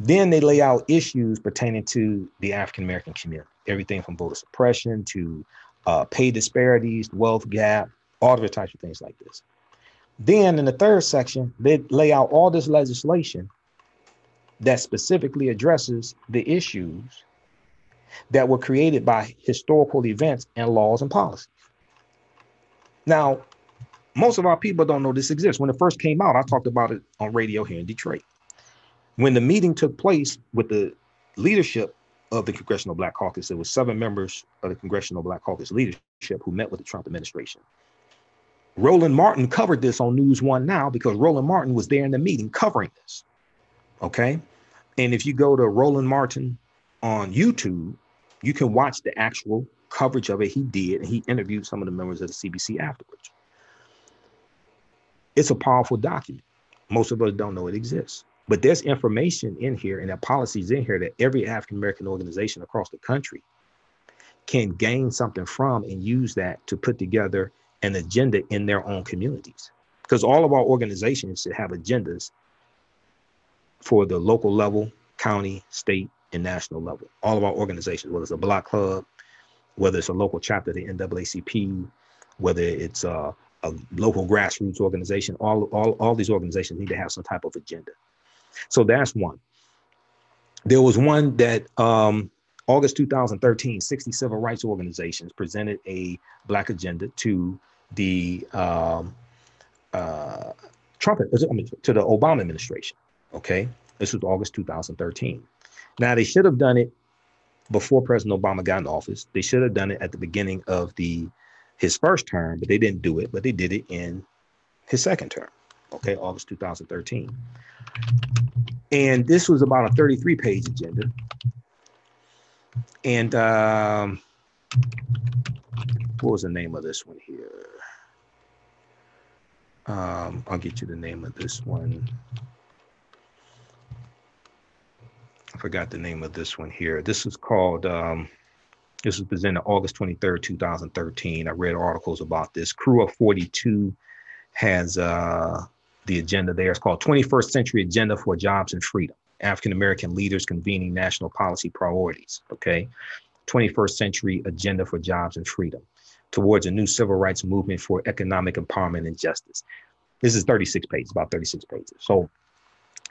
Then they lay out issues pertaining to the African-American community, everything from voter suppression to pay disparities, wealth gap, all different types of things like this. Then in the third section, they lay out all this legislation that specifically addresses the issues that were created by historical events and laws and policies. Now, most of our people don't know this exists. When it first came out, I talked about it on radio here in Detroit. When the meeting took place with the leadership of the Congressional Black Caucus, there were 7 members of the Congressional Black Caucus leadership who met with the Trump administration. Roland Martin covered this on News One Now because Roland Martin was there in the meeting covering this, okay? And if you go to Roland Martin on YouTube, you can watch the actual coverage of it he did, and he interviewed some of the members of the CBC afterwards. It's a powerful document. Most of us don't know it exists, but there's information in here and there are policies in here that every African-American organization across the country can gain something from and use that to put together an agenda in their own communities. Because all of our organizations should have agendas for the local level, county, state, and national level. All of our organizations, whether it's a block club, whether it's a local chapter of the NAACP, whether it's a local grassroots organization, all these organizations need to have some type of agenda. So that's one. There was one that August 2013, 60 civil rights organizations presented a Black agenda to the to the Obama administration. Okay, this was August 2013. Now they should have done it before President Obama got in office. They should have done it at the beginning of his first term, but they didn't do it, but they did it in his second term, okay, August 2013. And this was about a 33-page agenda. And what was the name of this one here? I'll get you the name of this one. I forgot the name of this one here. This is called This was presented August 23rd, 2013. I read articles about this. Crew of 42 has the agenda there. It's called 21st Century Agenda for Jobs and Freedom. African-American Leaders Convening National Policy Priorities, okay? 21st Century Agenda for Jobs and Freedom towards a new civil rights movement for economic empowerment and justice. This is 36 pages, about 36 pages. So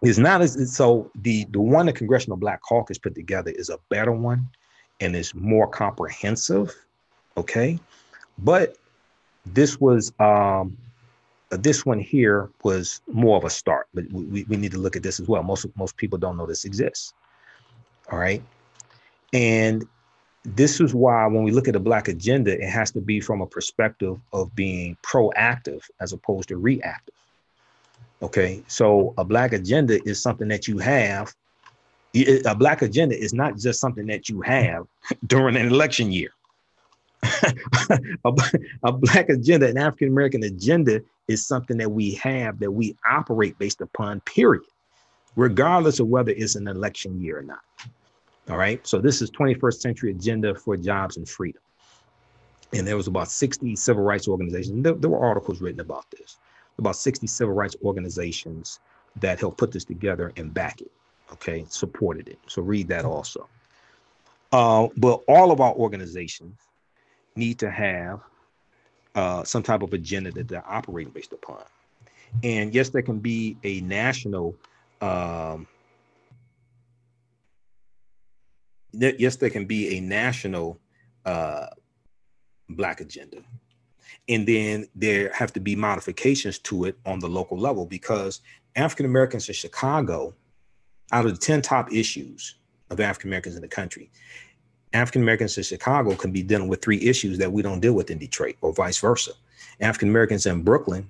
it's not as, so the one the Congressional Black Caucus put together is a better one. And it's more comprehensive, okay? But this was, this one here was more of a start, but we need to look at this as well. Most people don't know this exists, all right? And this is why when we look at a Black agenda, it has to be from a perspective of being proactive as opposed to reactive, okay? So a Black agenda is something that you have. A Black agenda is not just something that you have during an election year. A Black agenda, an African-American agenda is something that we have, that we operate based upon, period, regardless of whether it's an election year or not. All right. So this is 21st Century Agenda for Jobs and Freedom. And there was about 60 civil rights organizations. There were articles written about this, about 60 civil rights organizations that helped put this together and back it. Okay, supported it. So read that also. But all of our organizations need to have some type of agenda that they're operating based upon. And yes, there can be a national, Black agenda. And then there have to be modifications to it on the local level, because African Americans in Chicago, out of the 10 top issues of African Americans in the country, African Americans in Chicago can be dealing with 3 issues that we don't deal with in Detroit, or vice versa. African Americans in Brooklyn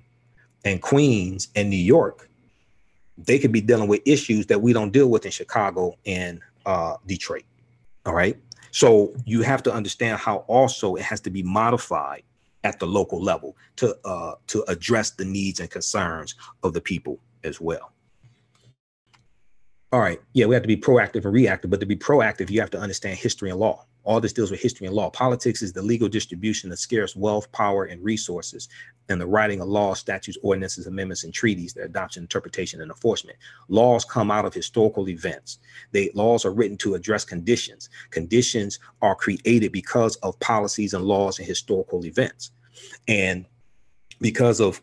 and Queens and New York, they could be dealing with issues that we don't deal with in Chicago and Detroit. All right. So you have to understand how also it has to be modified at the local level to address the needs and concerns of the people as well. All right. Yeah, we have to be proactive and reactive, but to be proactive, you have to understand history and law. All this deals with history and law. Politics is the legal distribution of scarce wealth, power, and resources, and the writing of laws, statutes, ordinances, amendments, and treaties, their adoption, interpretation, and enforcement. Laws come out of historical events. Laws are written to address conditions. Conditions are created because of policies and laws and historical events. And because of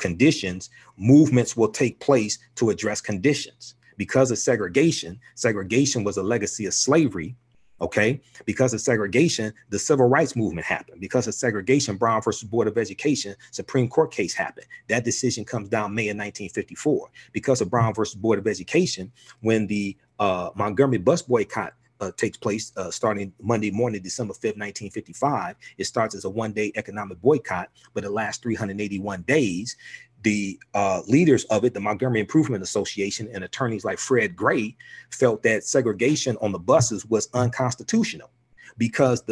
conditions, movements will take place to address conditions. Because of segregation, segregation was a legacy of slavery, okay? Because of segregation, the civil rights movement happened. Because of segregation, Brown versus Board of Education, Supreme Court case happened. That decision comes down May of 1954. Because of Brown versus Board of Education, when the Montgomery bus boycott takes place starting Monday morning, December 5th, 1955, it starts as a one-day economic boycott, but it lasts 381 days. The leaders of it, the Montgomery Improvement Association and attorneys like Fred Gray, felt that segregation on the buses was unconstitutional because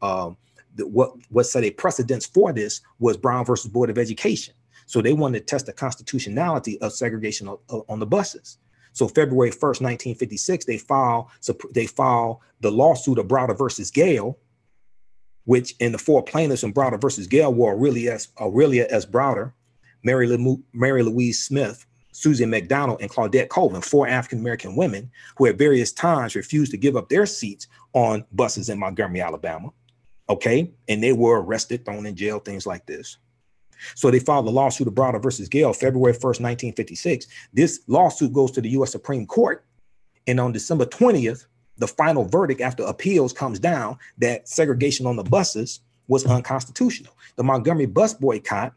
what set a precedence for this was Brown versus Board of Education. So they wanted to test the constitutionality of segregation on the buses. So February 1st, 1956, they filed the lawsuit of Browder versus Gale, which in the 4 plaintiffs in Browder versus Gale were Aurelia S. Browder, Mary Louise Smith, Susan McDonald, and Claudette Colvin, 4 African-American women who at various times refused to give up their seats on buses in Montgomery, Alabama, okay? And they were arrested, thrown in jail, things like this. So they filed the lawsuit of Browder versus Gale, February 1st, 1956. This lawsuit goes to the U.S. Supreme Court, and on December 20th, the final verdict after appeals comes down that segregation on the buses was unconstitutional. The Montgomery bus boycott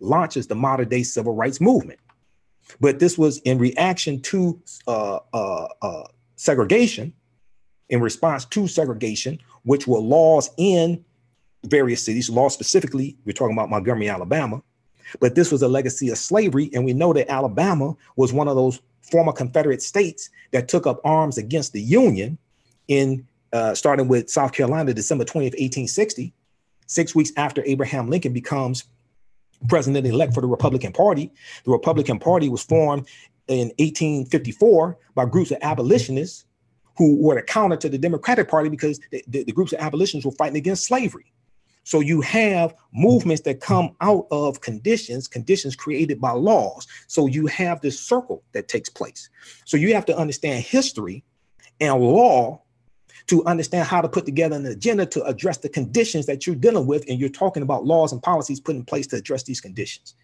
launches the modern day civil rights movement. But this was in reaction to segregation, in response to segregation, which were laws in various cities, laws specifically, we're talking about Montgomery, Alabama, but this was a legacy of slavery. And we know that Alabama was one of those former Confederate states that took up arms against the Union in starting with South Carolina, December 20th, 1860, 6 weeks after Abraham Lincoln becomes president-elect for the Republican Party. The Republican Party was formed in 1854 by groups of abolitionists who were the counter to the Democratic Party, because the groups of abolitionists were fighting against slavery. So you have movements that come out of conditions created by laws. So you have this circle that takes place. So you have to understand history and law to understand how to put together an agenda to address the conditions that you're dealing with. And you're talking about laws and policies put in place to address these conditions.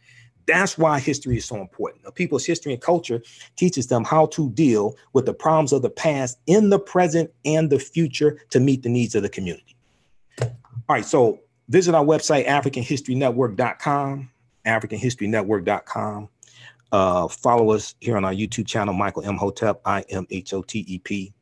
That's why history is so important. A people's history and culture teaches them how to deal with the problems of the past in the present and the future to meet the needs of the community. All right. So visit our website, AfricanHistoryNetwork.com, AfricanHistoryNetwork.com. Follow us here on our YouTube channel, Michael M. Hotep, I-M-H-O-T-E-P.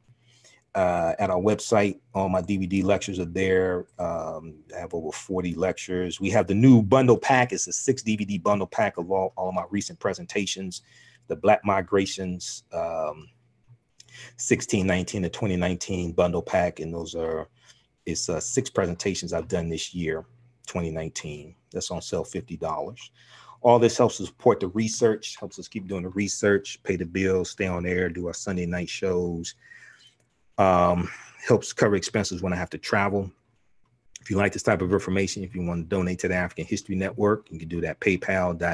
At our website, all my DVD lectures are there. I have over 40 lectures. We have the new bundle pack. It's a 6 DVD bundle pack of all of my recent presentations, the Black Migrations 1619 to 2019 bundle pack. And those are, it's 6 presentations I've done this year, 2019. That's on sale, $50. All this helps us support the research, helps us keep doing the research, pay the bills, stay on air, do our Sunday night shows, helps cover expenses when I have to travel. If you like this type of information, if you want to donate to the African History Network, you can do that paypal.me/the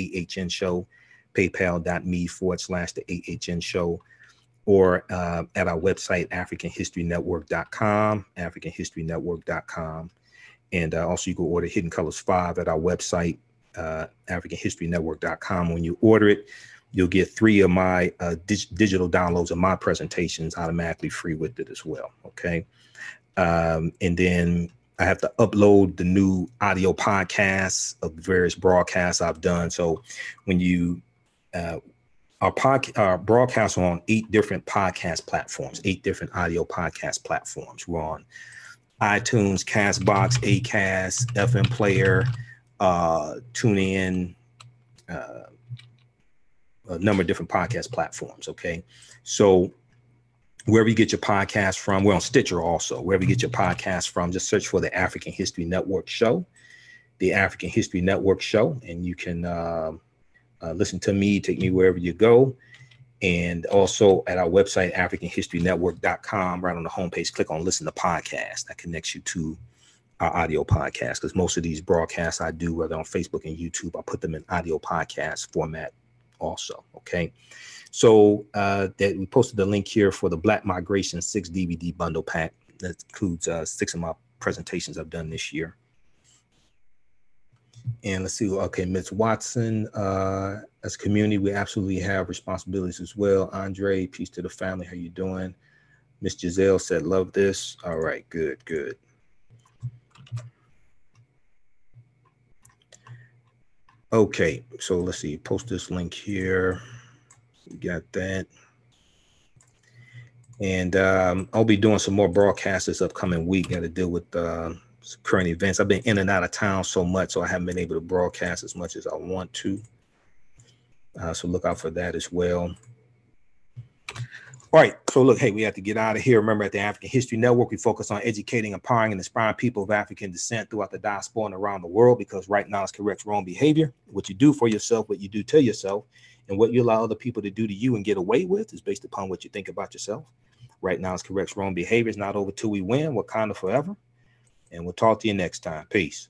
AHN show, paypal.me/the AHN show, or at our website, africanhistorynetwork.com, africanhistorynetwork.com. And also you can order Hidden Colors 5 at our website, africanhistorynetwork.com. When you order it, you'll get 3 of my digital downloads of my presentations automatically free with it as well. Okay. And then I have to upload the new audio podcasts of various broadcasts I've done. So when you, our broadcasts are on 8 different podcast platforms, 8 different audio podcast platforms. We're on iTunes, CastBox, Acast, FM Player, TuneIn, a number of different podcast platforms. Okay. So wherever you get your podcast from, we're on Stitcher also, wherever you get your podcast from, just search for the African History Network Show, the African History Network Show. And you can listen to me, take me wherever you go. And also at our website, africanhistorynetwork.com, right on the homepage, click on listen to podcast. That connects you to our audio podcast, because most of these broadcasts I do, whether on Facebook and YouTube, I put them in audio podcast format also. Okay. So that we posted the link here for the Black Migration 6 DVD bundle pack. That includes 6 of my presentations I've done this year. And let's see. Okay. Ms. Watson, as a community, we absolutely have responsibilities as well. Andre, peace to the family. How you doing? Ms. Giselle said, love this. All right. Good, good. Okay, so let's see, post this link here. We got that. And I'll be doing some more broadcasts this upcoming week. Got to deal with current events. I've been in and out of town so much, so I haven't been able to broadcast as much as I want to. So look out for that as well. All right, so look, hey, we have to get out of here. Remember, at the African History Network, we focus on educating, empowering, and inspiring people of African descent throughout the diaspora and around the world, because right knowledge corrects wrong behavior. What you do for yourself, what you do to yourself, and what you allow other people to do to you and get away with is based upon what you think about yourself. Right knowledge corrects wrong behavior. It's not over till we win. Wakanda forever. And we'll talk to you next time. Peace.